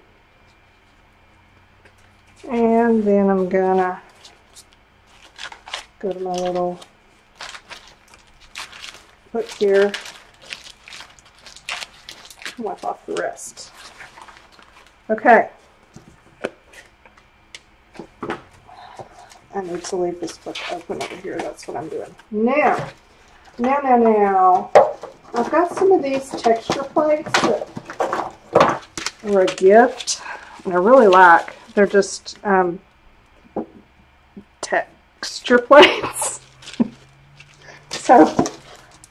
And then I'm gonna go to my little book here and wipe off the rest. Okay. I need to leave this book open over here. That's what I'm doing. Now, now, now, now, I've got some of these texture plates that or a gift, and I really like. They're just um, texture plates. So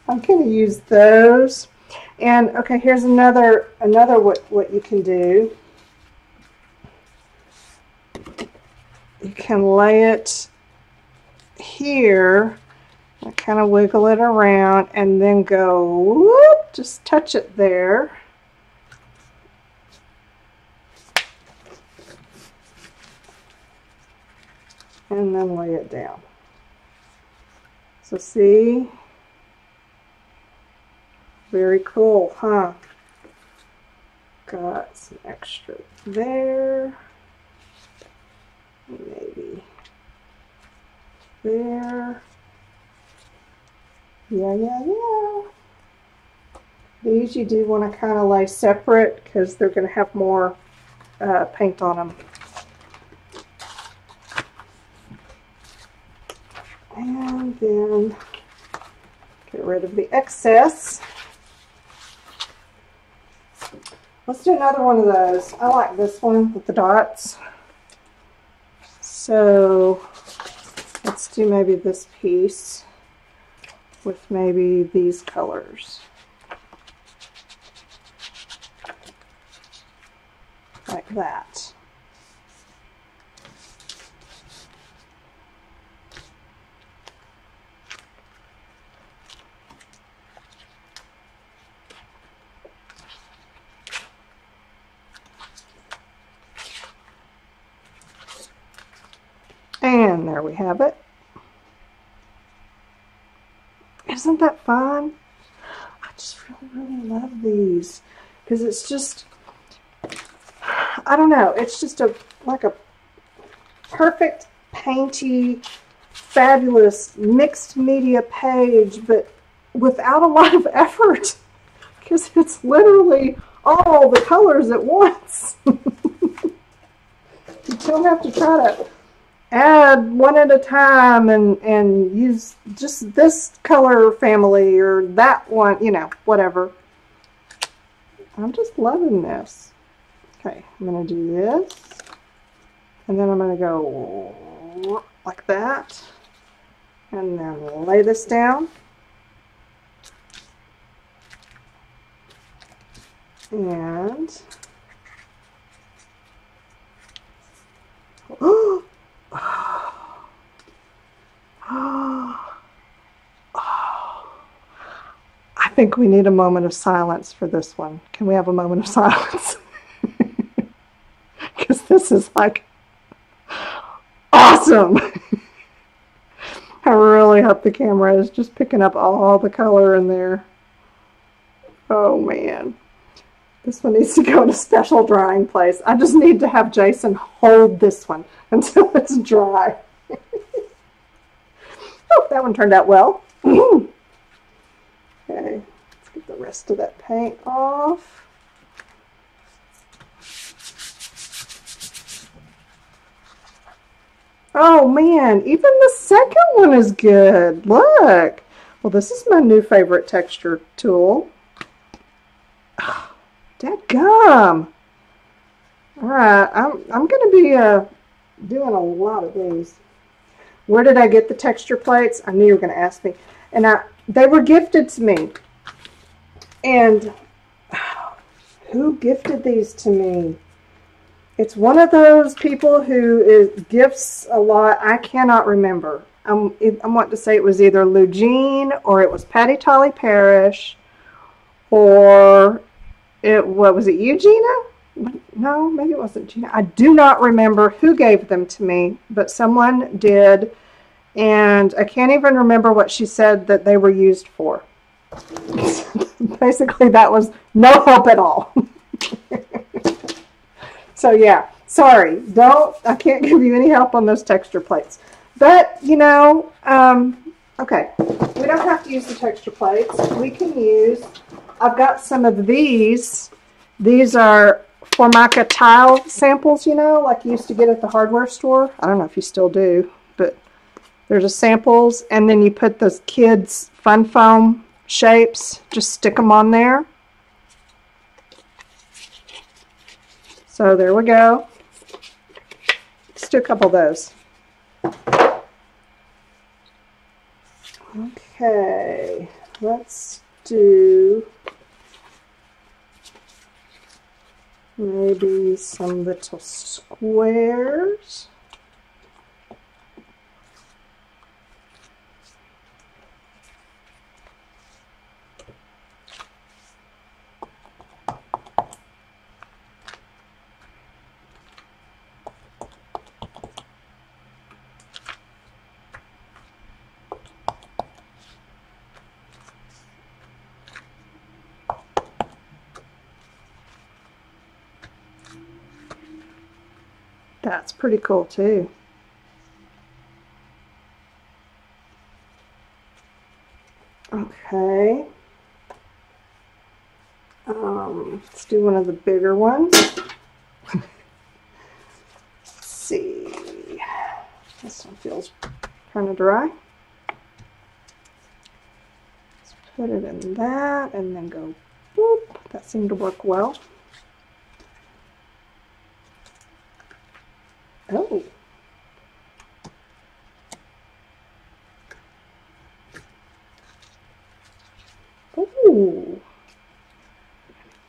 I'm going to use those. And okay, here's another another what what you can do. You can lay it here, and kind of wiggle it around, and then go whoop, just touch it there. And then lay it down. So see? Very cool, huh? Got some extra there. Maybe there. Yeah, yeah, yeah. These you do want to kind of lay separate because they're going to have more uh, paint on them. And then get rid of the excess. Let's do another one of those. I like this one with the dots. So let's do maybe this piece with maybe these colors. Like that. And there we have it. Isn't that fun? I just really, really love these. Because it's just, I don't know, it's just a like a perfect, painty, fabulous, mixed media page, but without a lot of effort. Because it's literally all the colors at once. You don't have to try to add one at a time and and use just this color family or that one, you know, whatever. I'm just loving this. Okay, I'm gonna do this, and then I'm gonna go like that, and then lay this down, and oh. Oh. Oh. Oh. I think we need a moment of silence for this one. Can we have a moment of silence? Because this is like awesome. I really hope the camera is just picking up all the color in there. Oh man. This one needs to go in a special drying place. I just need to have Jason hold this one until it's dry. Oh, that one turned out well. Okay, let's get the rest of that paint off. Oh man, even the second one is good. Look. Well, this is my new favorite texture tool. Dadgum. All right, I'm, I'm going to be uh, doing a lot of these. Where did I get the texture plates? I knew you were going to ask me. And I, they were gifted to me. And who gifted these to me? It's one of those people who is, gifts a lot. I cannot remember. I'm, I want to say it was either Lou Jean or it was Patty Tolly Parrish or... It, what was it, you, Gina? No, maybe it wasn't Gina. I do not remember who gave them to me, but someone did, and I can't even remember what she said that they were used for. Basically, that was no help at all. So, yeah, sorry. Don't, I can't give you any help on those texture plates. But, you know, um, okay, we don't have to use the texture plates. We can use... I've got some of these. These are Formica tile samples, you know, like you used to get at the hardware store. I don't know if you still do, but there's a samples. And then you put those kids' fun foam shapes, just stick them on there. So there we go. Let's do a couple of those. Okay, let's do... Maybe some little squares. That's pretty cool too. Okay. Um, let's do one of the bigger ones. Let's see. This one feels kind of dry. Let's put it in that and then go boop. That seemed to work well. Oh. Ooh.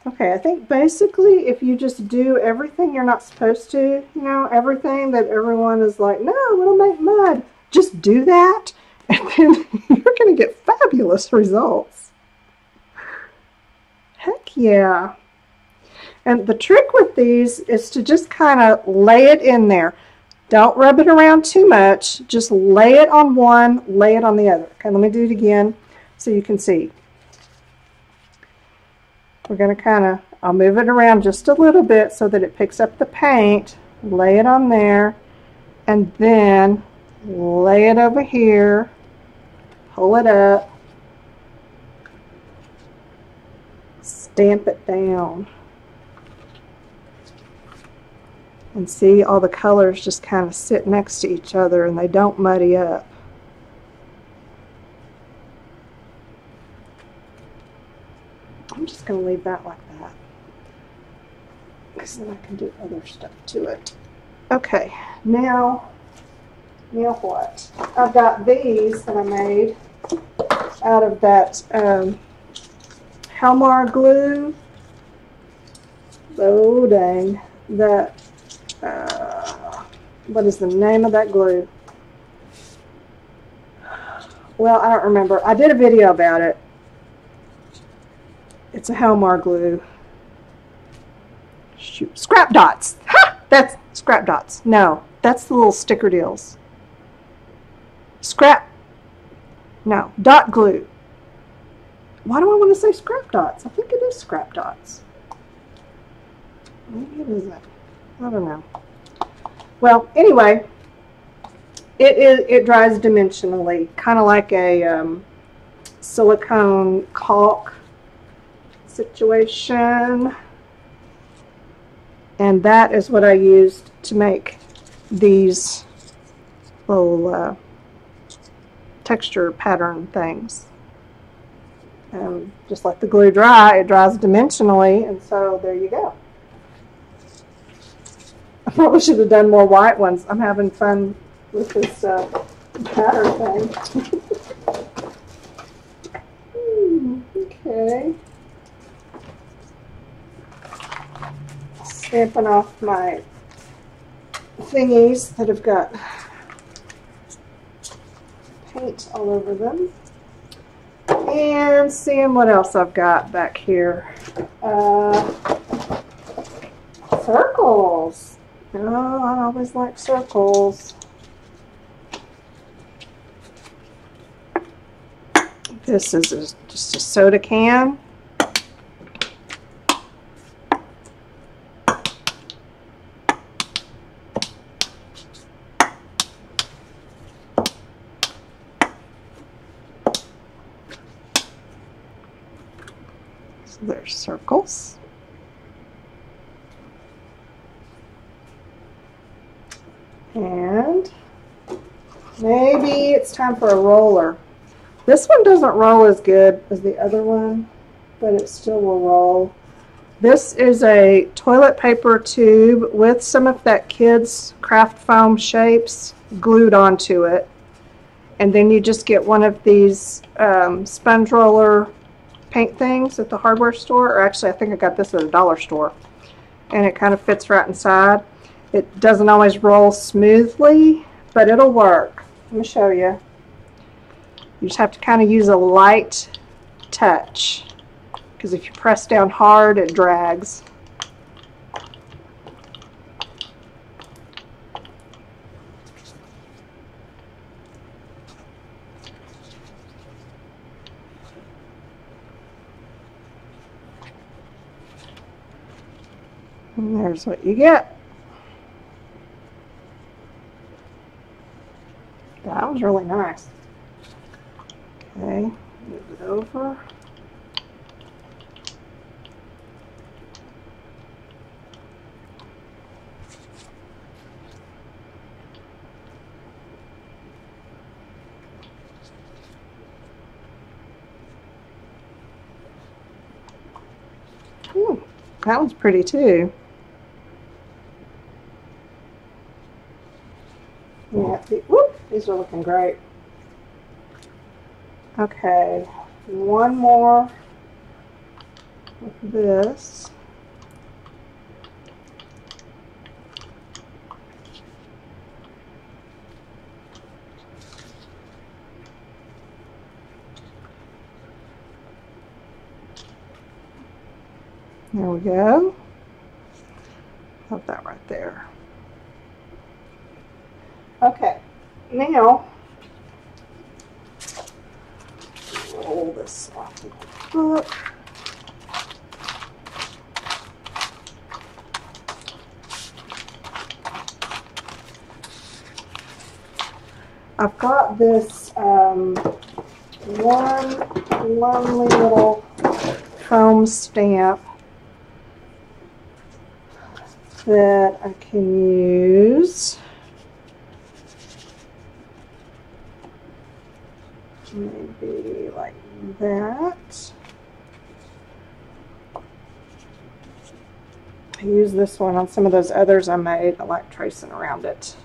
Okay, I think basically if you just do everything you're not supposed to, you know, everything that everyone is like, no, it'll make mud, just do that, and then you're going to get fabulous results. Heck yeah. And the trick with these is to just kind of lay it in there. Don't rub it around too much. Just lay it on one, lay it on the other. Okay, let me do it again so you can see. We're going to kind of, I'll move it around just a little bit so that it picks up the paint. Lay it on there. And then lay it over here. Pull it up. Stamp it down. And see, all the colors just kind of sit next to each other and they don't muddy up. I'm just going to leave that like that. Because then I can do other stuff to it. Okay, now, now what? I've got these that I made out of that um, Helmar glue. Oh, dang. That... Uh, what is the name of that glue? Well, I don't remember. I did a video about it. It's a Helmar glue. Shoot. Scrap dots! Ha! That's scrap dots. No. That's the little sticker deals. Scrap. No. Dot glue. Why do I want to say scrap dots? I think it is scrap dots. Maybe it isn't. I don't know. Well, anyway, it is. It dries dimensionally, kind of like a um, silicone caulk situation, and that is what I used to make these little uh, texture pattern things. Um, just let the glue dry, it dries dimensionally, and so there you go. I probably should have done more white ones. I'm having fun with this uh, pattern thing. hmm, okay. Stamping off my thingies that have got paint all over them. And seeing what else I've got back here. Uh, circles. Oh, I always like circles. This is a, just a soda can. There's circles. And maybe it's time for a roller. This one doesn't roll as good as the other one, but it still will roll. This is a toilet paper tube with some of that kids' craft foam shapes glued onto it. And then you just get one of these um, sponge roller paint things at the hardware store, or actually I think I got this at a dollar store, and it kind of fits right inside. It doesn't always roll smoothly, but it'll work. Let me show you. You just have to kind of use a light touch, because if you press down hard it drags. And there's what you get. That was really nice. Okay, move it over. Ooh, that one's pretty too. Yeah, the, whoop, these are looking great. Okay, one more with this. There we go. Put that right there. Okay, now roll this off the book. I've got this um, one lonely little foam stamp that I can use. Maybe like that. I use this one on some of those others I made. I like tracing around it.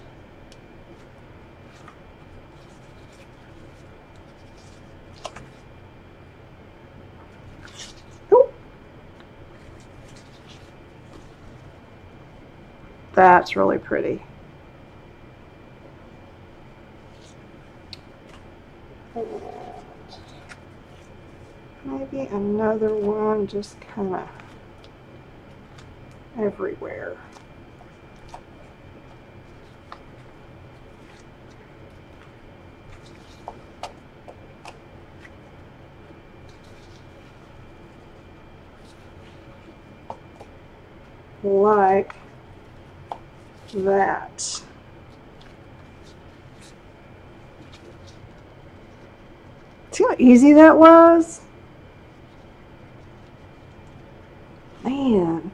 Ooh. That's really pretty. another one just kind of everywhere. Like that. See how easy that was? Man,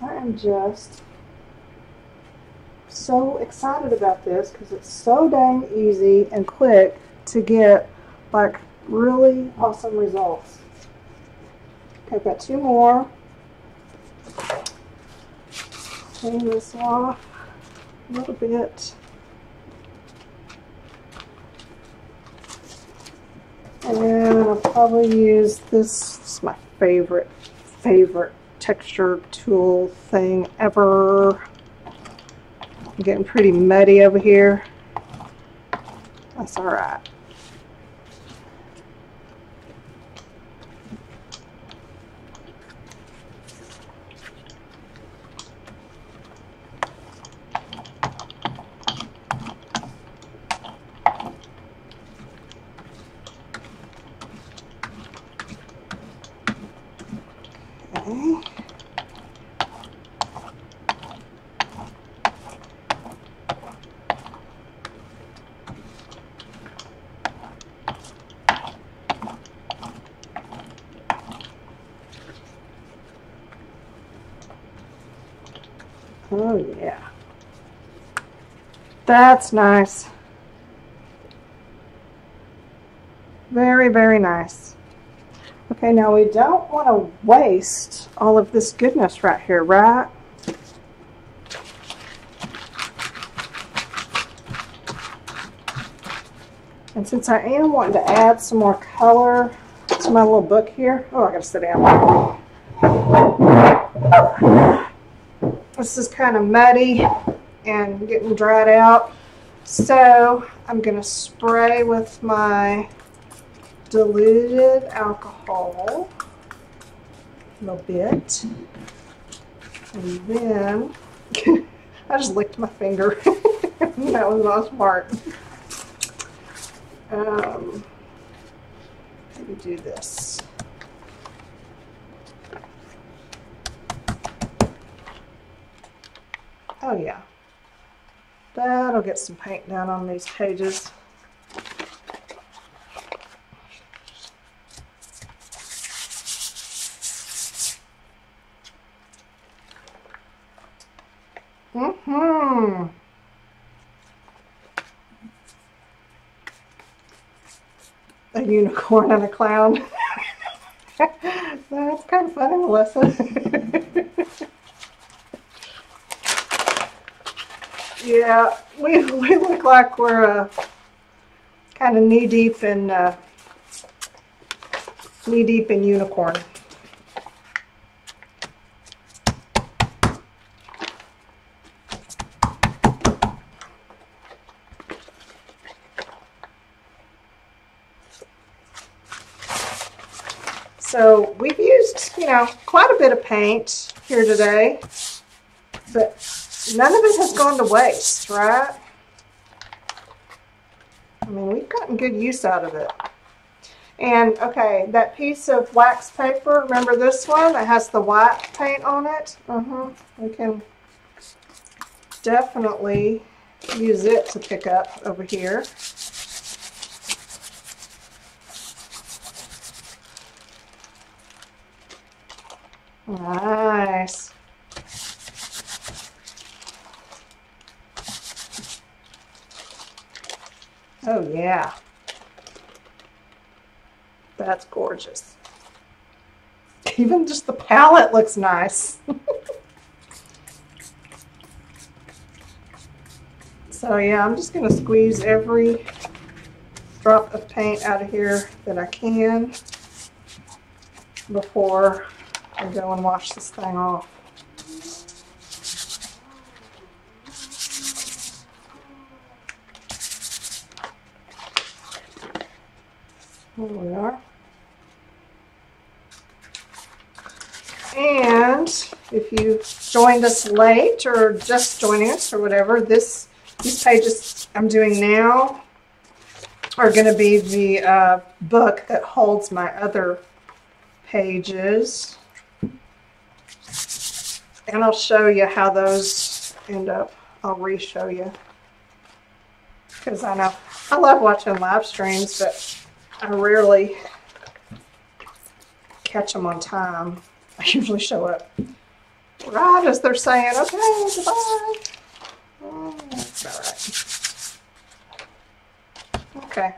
I am just so excited about this because it's so dang easy and quick to get like really awesome results. Okay, I've got two more. Clean this off a little bit. And then I'll probably use this. This is my favorite, favorite texture tool thing ever. I'm getting pretty muddy over here. That's alright. Oh yeah, that's nice. Very, very nice. Okay, now we don't want to waste all of this goodness right here, right? And since I am wanting to add some more color to my little book here, oh, I gotta sit down. Oh. This is kind of muddy and getting dried out, so I'm gonna spray with my diluted alcohol a little bit, and then I just licked my finger. That was not smart. Um, let me do this. Oh yeah, that'll get some paint down on these pages. Mm-hmm. A unicorn and a clown. That's kind of funny, Melissa. Yeah, we, we look like we're uh, kind of knee deep in uh, knee deep in unicorn. So we've used, you know, quite a bit of paint here today, but none of it has gone to waste, right? I mean, we've gotten good use out of it. And, okay, that piece of wax paper, remember this one that has the white paint on it? Uh-huh. We can definitely use it to pick up over here. Nice. Oh yeah, that's gorgeous. Even just the palette looks nice. So yeah, I'm just gonna squeeze every drop of paint out of here that I can before and go and wash this thing off. There we are. And if you joined us late or just joining us or whatever, this these pages I'm doing now are going to be the uh, book that holds my other pages. And I'll show you how those end up. I'll re-show you. Because I know I love watching live streams, but I rarely catch them on time. I usually show up right as they're saying, okay, goodbye. Oh, that's all right. Okay.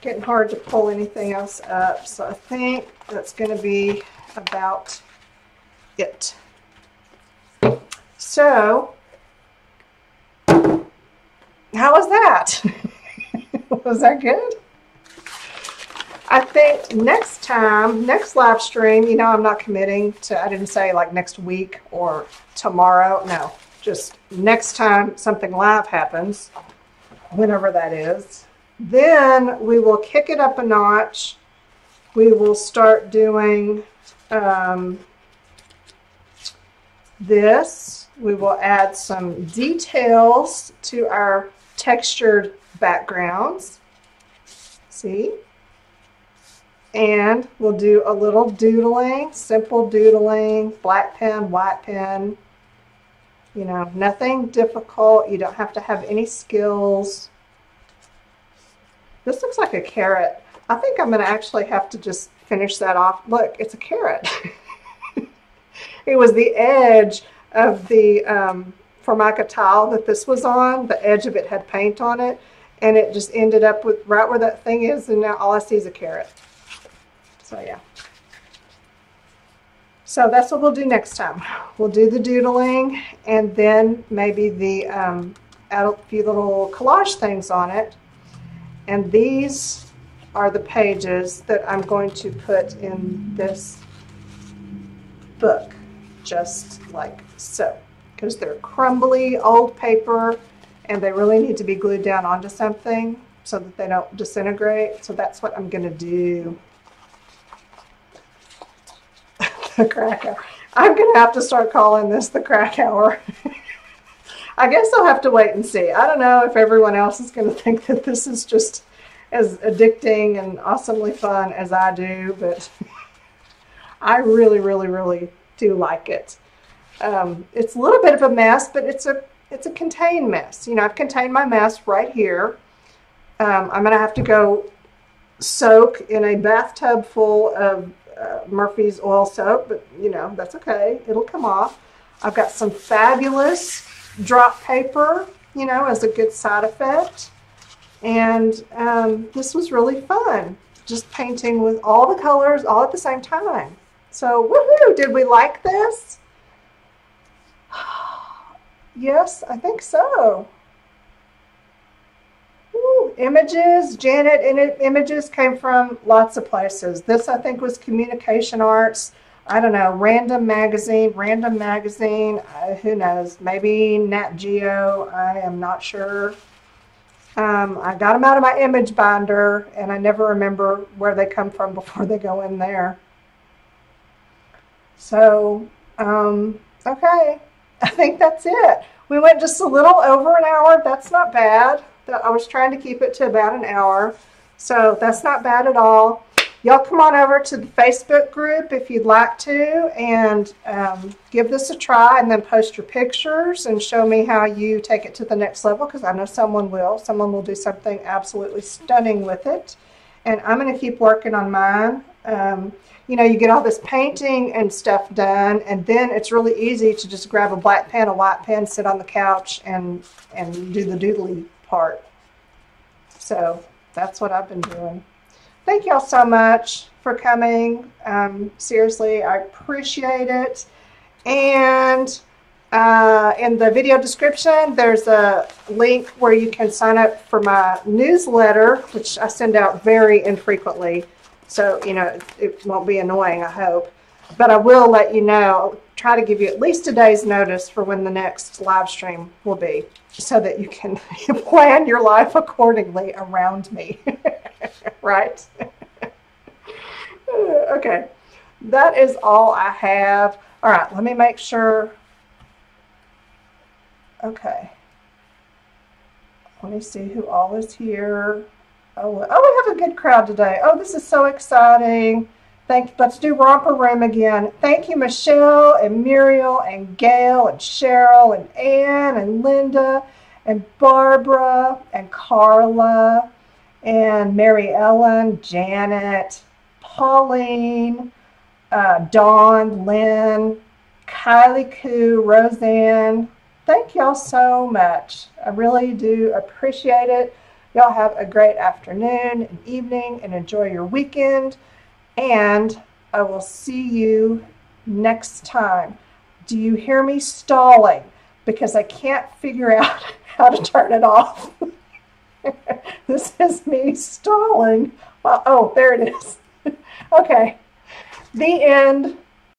Getting hard to pull anything else up. So I think that's going to be about it. So, how was that? Was that good? I think next time, next live stream, you know, I'm not committing to, I didn't say like next week or tomorrow. No, just next time something live happens, whenever that is, then we will kick it up a notch. We will start doing um, this. We will add some details to our textured backgrounds. See? And we'll do a little doodling, simple doodling, black pen, white pen, you know, nothing difficult. You don't have to have any skills. This looks like a carrot. I think I'm going to actually have to just finish that off. Look, it's a carrot. It was the edge of the um, Formica tile that this was on. The edge of it had paint on it, and it just ended up with right where that thing is, and now all I see is a carrot. So yeah, so that's what we'll do next time. We'll do the doodling and then maybe the um, add a few little collage things on it. And these are the pages that I'm going to put in this book, just like so, because they're crumbly old paper and they really need to be glued down onto something so that they don't disintegrate. So that's what I'm going to do. The crack hour. I'm going to have to start calling this the crack hour. I guess I'll have to wait and see. I don't know if everyone else is going to think that this is just as addicting and awesomely fun as I do, but I really, really, really do like it. Um, it's a little bit of a mess, but it's a, it's a contained mess. You know, I've contained my mess right here. Um, I'm going to have to go soak in a bathtub full of Uh, Murphy's oil soap, but you know, that's okay. It'll come off. I've got some fabulous drop paper, you know, as a good side effect. And um, this was really fun, just painting with all the colors all at the same time. So woohoo, did we like this? Yes, I think so. Images, Janet, and images came from lots of places. This, I think, was Communication Arts. I don't know, Random Magazine, Random Magazine, uh, who knows, maybe Nat Geo, I am not sure. Um, I got them out of my image binder, and I never remember where they come from before they go in there. So, um, okay, I think that's it. We went just a little over an hour. That's not bad. I was trying to keep it to about an hour, so that's not bad at all. Y'all come on over to the Facebook group if you'd like to, and um, give this a try, and then post your pictures and show me how you take it to the next level, because I know someone will. Someone will do something absolutely stunning with it, and I'm going to keep working on mine. Um, you know, you get all this painting and stuff done, and then it's really easy to just grab a black pen, a white pen, sit on the couch, and, and do the doodly part. So that's what I've been doing. Thank y'all so much for coming. Um, seriously, I appreciate it. And uh, in the video description, there's a link where you can sign up for my newsletter, which I send out very infrequently. So, you know, it, it won't be annoying, I hope. But I will let you know, try to give you at least a day's notice for when the next live stream will be, so that you can plan your life accordingly around me, right? Okay, that is all I have. All right, let me make sure. Okay. Let me see who all is here. Oh, oh, we have a good crowd today. Oh, this is so exciting. Thank you. Let's do Romper Room again. Thank you, Michelle and Muriel and Gail and Cheryl and Ann and Linda and Barbara and Carla and Mary Ellen, Janet, Pauline, uh, Dawn, Lynn, Kylie Koo, Roseanne. Thank y'all so much. I really do appreciate it. Y'all have a great afternoon and evening and enjoy your weekend. And I will see you next time. Do you hear me stalling? Because I can't figure out how to turn it off. This is me stalling. Well, oh, there it is. Okay. The end.